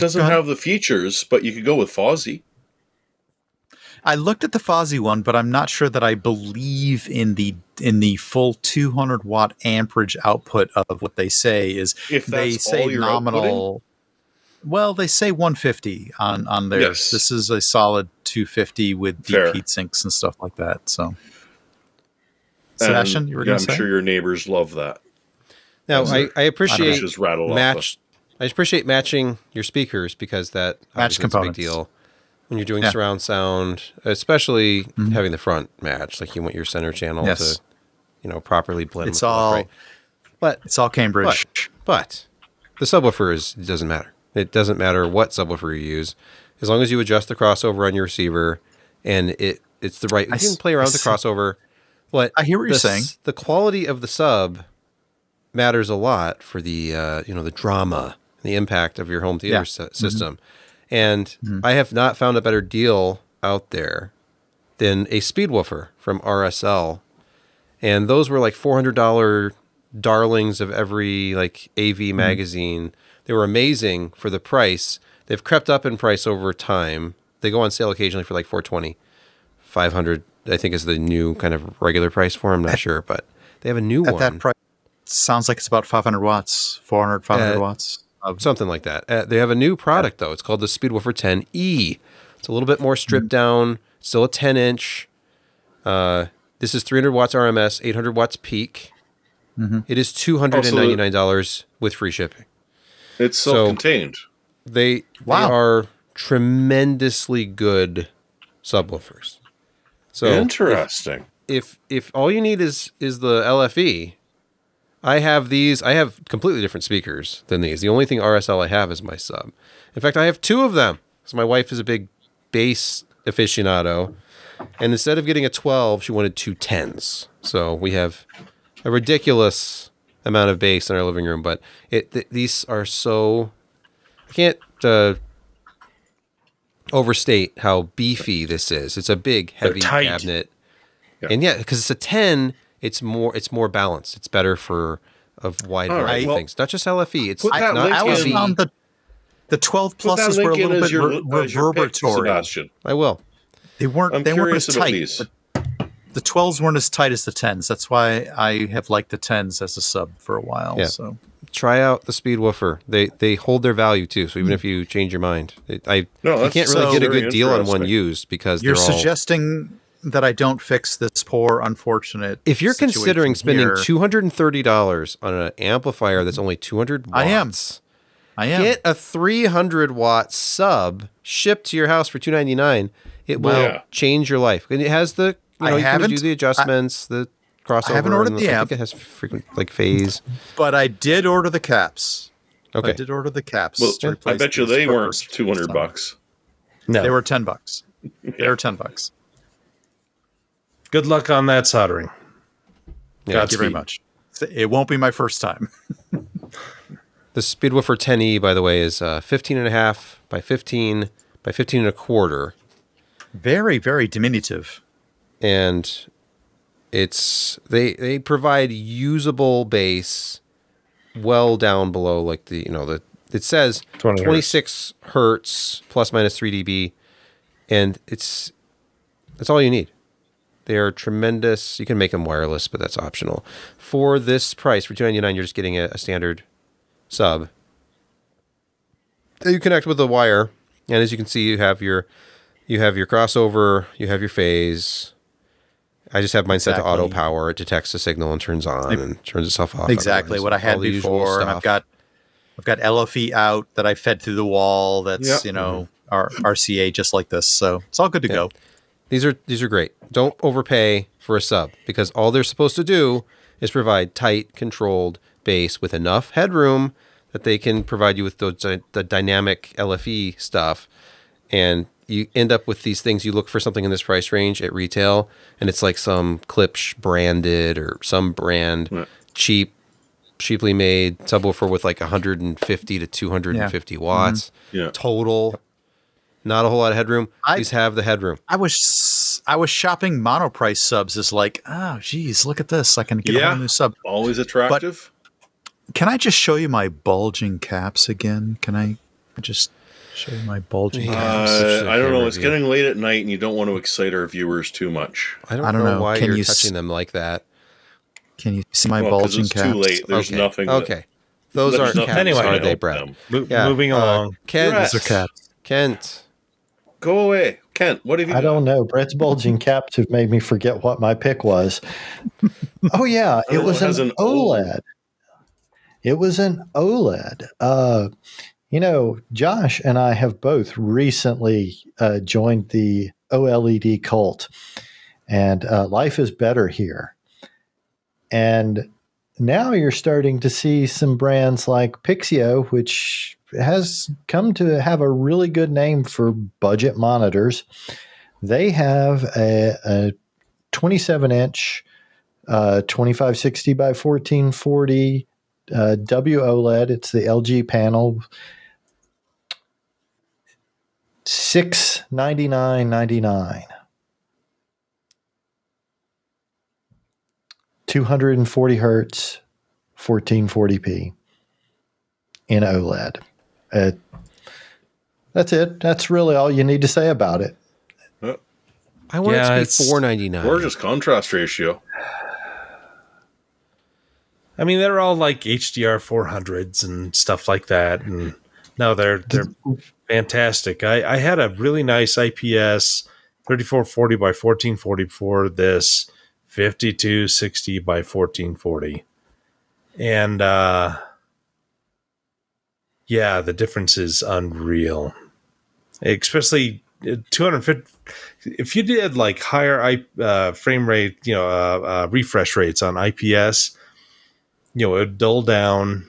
doesn't have the features, but you could go with Fozzie. I looked at the Fozzie one, but I'm not sure that I believe in the full 200-watt amperage output of what they say is. If that's they say all you're nominal, well, they say 150 on theirs. Yes. This is a solid 250 with deep heat sinks and stuff like that. So, Sebastian, you were going to say? I'm sure your neighbors love that. Now, I appreciate I appreciate matching your speakers because that obviously is a big deal. When you're doing surround sound, especially having the front match, like you want your center channel to, you know, properly blend. It's all, but it's all Cambridge. But the subwoofer doesn't matter. It doesn't matter what subwoofer you use, as long as you adjust the crossover on your receiver, and it's the right. You can play around with the crossover, but I hear what you're saying. The quality of the sub matters a lot for the you know, the drama, the impact of your home theater system. And I have not found a better deal out there than a Speedwoofer from RSL. And those were like $400 darlings of every like AV magazine. They were amazing for the price. They've crept up in price over time. They go on sale occasionally for like $420, $500, I think is the new kind of regular price for them. I'm not sure, but they have a new one. At that price, sounds like it's about 500 watts, 400, 500 watts. Something like that. They have a new product, though. It's called the Speedwoofer 10E. It's a little bit more stripped down, still a 10-inch. This is 300 watts RMS, 800 watts peak. It is $299 with free shipping. It's self-contained. So they are tremendously good subwoofers. So interesting. If all you need is the LFE... I have these. I have completely different speakers than these. The only thing RSL I have is my sub. In fact, I have two of them. So my wife is a big bass aficionado. And instead of getting a 12, she wanted two 10s. So we have a ridiculous amount of bass in our living room. But these are so... I can't overstate how beefy this is. It's a big, heavy cabinet. Yeah. And yeah, because it's a 10... It's more balanced. It's better for a wide variety of things. Not just LFE. It's not LFE. On the 12 pluses were a little bit reverberatory. I will. They weren't as tight. The 12s weren't as tight as the 10s. That's why I have liked the 10s as a sub for a while. Yeah. So try out the Speedwoofer. They hold their value too. So even if you change your mind, you can't really get a good deal on one used because you're suggesting that I don't fix this poor, unfortunate. If you're considering spending $230 on an amplifier that's only 200 watts, I am. Get a 300-watt sub shipped to your house for $299. It will change your life, and it has the you can do the adjustments, the crossover. I haven't ordered the amp. I think it has frequent like phase, but I did order the caps. Okay, I did order the caps. Well, I bet you they weren't $200. No, they were $10. They were $10. Good luck on that soldering. Yeah, thank you very much. It won't be my first time. The Speedwoofer 10E, by the way, is 15.5 by 15 by 15.25. Very, very diminutive. And it's they provide usable bass well down below, like the it says 26 hertz plus minus 3 dB, and that's all you need. They are tremendous. You can make them wireless, but that's optional. For this price, for $299, you're just getting a standard sub. you connect with the wire, and as you can see, you have your crossover, you have your phase. I just have mine set to auto power. It detects the signal and turns on and turns itself off. Exactly what I had before. And I've got LFE out that I fed through the wall. That's you know RCA just like this. So it's all good to go. These are great. Don't overpay for a sub because all they're supposed to do is provide tight, controlled bass with enough headroom that they can provide you with the dynamic LFE stuff, and you end up with these things. You look for something in this price range at retail, and it's like some Klipsch branded or some brand cheaply made subwoofer with like 150 to 250 watts total. Not a whole lot of headroom. These have the headroom. I was shopping monoprice subs. Is like, oh, geez, look at this. I can get a whole new sub. Always attractive. But can I just show you my bulging caps again? Can I just show you my bulging caps? I don't know. It's getting late at night, and you don't want to excite our viewers too much. I don't know why you're touching them like that. Can you see my bulging caps? It's too late. There's nothing. Okay. Those aren't caps, anyway, are they, Brett? Moving along. Those are caps. Kent. Go away. Kent, what have you done? I don't know. Brett's bulging caps have made me forget what my pick was. Oh, yeah. It was an OLED. It was an OLED. You know, Josh and I have both recently joined the OLED cult, and life is better here. And now you're starting to see some brands like Pixio, which has come to have a really good name for budget monitors. They have a 27-inch 2560 by 1440 WOLED. It's the LG panel. $699.99. 240 hertz, 1440p in OLED. That's it. That's really all you need to say about it. I want it to be $499. Gorgeous contrast ratio. I mean, they're all like HDR 400s and stuff like that. And no, they're fantastic. I had a really nice IPS 3440 by 1440 before this 5260 by 1440, and yeah, the difference is unreal, especially 250. If you did like higher frame rate, you know, refresh rates on IPS, you know, it would dull down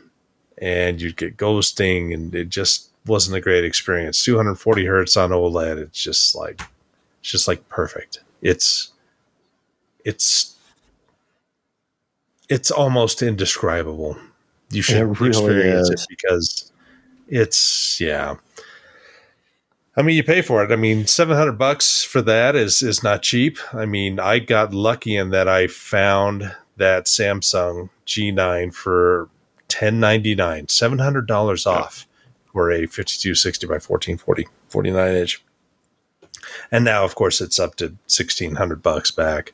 and you'd get ghosting, and it just wasn't a great experience. 240 hertz on OLED, it's just like perfect. It's almost indescribable. You should experience it because. It's I mean, you pay for it. I mean, $700 for that is not cheap. I mean, I got lucky in that I found that Samsung G9 for $10.99, $700 off for a 5260 by 1440 49-inch, and now of course it's up to $1,600 back.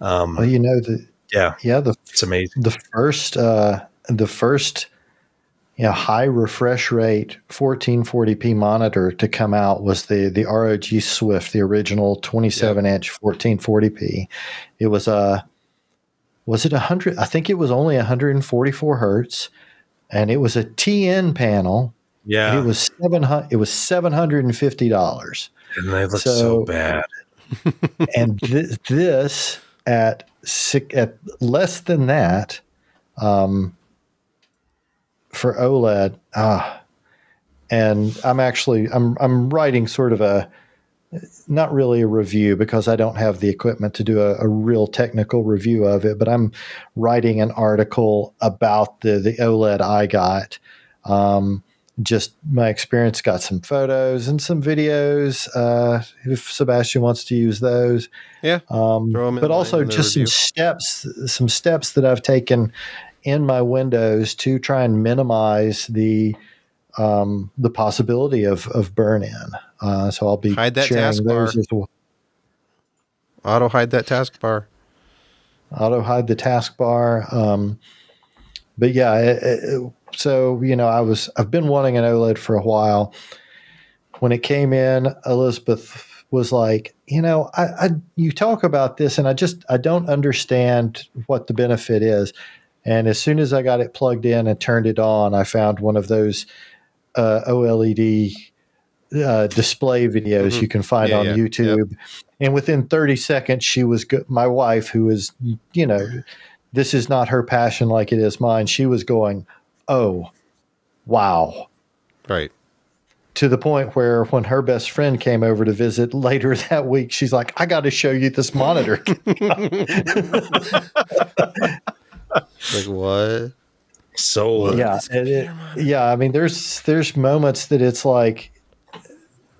Well, you know, it's amazing. The first. Yeah, high refresh rate 1440p monitor to come out was the ROG Swift, the original 27-inch 1440p. It was it 100? I think it was only 144 hertz, and it was a TN panel. Yeah, and it was $750, and they looked so bad. And this at less than that. For OLED, and I'm writing sort of a, not really a review because I don't have the equipment to do a real technical review of it, but I'm writing an article about the OLED I got. Just my experience, got some photos and some videos. If Sebastian wants to use those, but also just some steps that I've taken in my windows to try and minimize the possibility of burn-in. So I'll be hide that taskbar as well. Auto hide that taskbar. Auto hide the taskbar. But yeah, So, you know, I've been wanting an OLED for a while. When it came in, Elizabeth was like, you know, you talk about this and I don't understand what the benefit is. And as soon as I got it plugged in and turned it on, I found one of those OLED display videos you can find on YouTube. Yep. And within 30 seconds, she was my wife, who is, you know, this is not her passion like it is mine. She was going, oh, wow. Right. To the point where when her best friend came over to visit later that week, she's like, I got to show you this monitor. Like, what? So I mean, there's moments that it's like,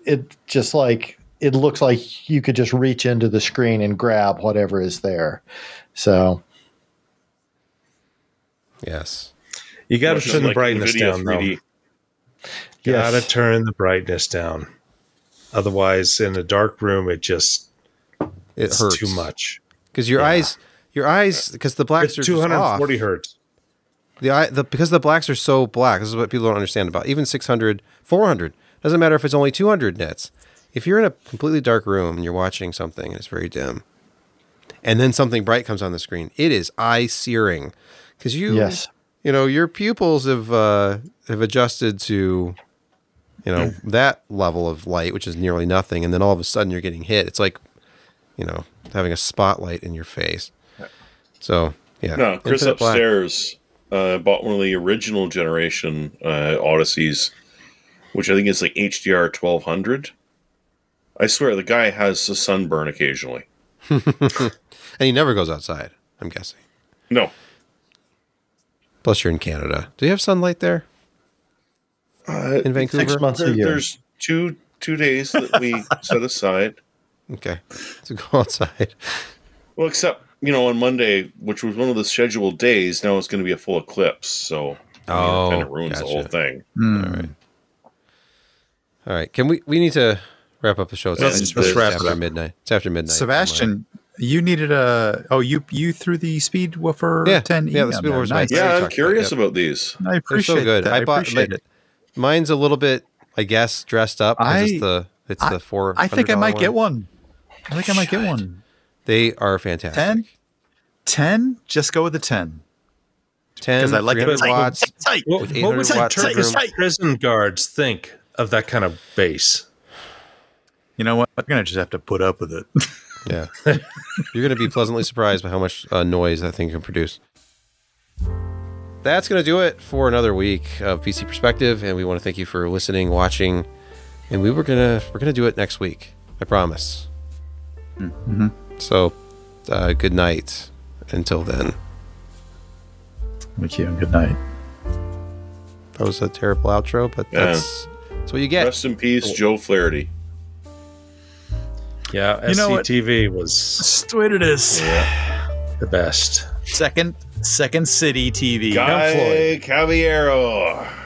it looks like you could just reach into the screen and grab whatever is there. So yes, you got to turn the brightness down, though. Got to turn the brightness down. Otherwise, in a dark room, it hurts too much because your eyes, because the blacks are 240 hertz. Because the blacks are so black. This is what people don't understand about even 600, 400. Doesn't matter if it's only 200 nits. If you're in a completely dark room and you're watching something and it's very dim, and then something bright comes on the screen, it is eye searing because you know, your pupils have adjusted to, you know, that level of light, which is nearly nothing. And then all of a sudden you're getting hit. It's like, you know, having a spotlight in your face. So yeah. No, Chris upstairs bought one of the original generation Odysseys, which I think is like HDR 1200. I swear the guy has a sunburn occasionally. And he never goes outside, I'm guessing. No. Plus you're in Canada. Do you have sunlight there? In Vancouver? 6 months a year. There's two days that we set aside. Okay. So go outside. Well, except, you know, on Monday, which was one of the scheduled days, now it's going to be a full eclipse. So it kind of ruins the whole thing. Mm. All right. All right. Can we need to wrap up the show? Let's wrap it up. Midnight. It's after midnight. Sebastian, you needed a you threw the Speedwoofer 10 email. Yeah, the Speedwoofer is nice. Yeah, I'm curious about these. I appreciate so good. I bought it. Mine's a little bit, I guess, dressed up. It's the $400. I think I might get one. I think I might get one. They are fantastic. 10? Just go with the 10. 10 because I like it. Watts. Tight. With 800 watts. Prison guards think of that kind of bass. You know what? I'm going to just have to put up with it. Yeah. You're going to be pleasantly surprised by how much noise that thing can produce. That's going to do it for another week of PC Perspective, and we want to thank you for listening, watching, and we're going to do it next week. I promise. Mm-hmm. So, good night until then. Thank you, and good night. That was a terrible outro, but that's what you get. Rest in peace, Joe Flaherty. Yeah, SCTV was the way it is. Yeah, the best. Second City TV. Guy Caballero.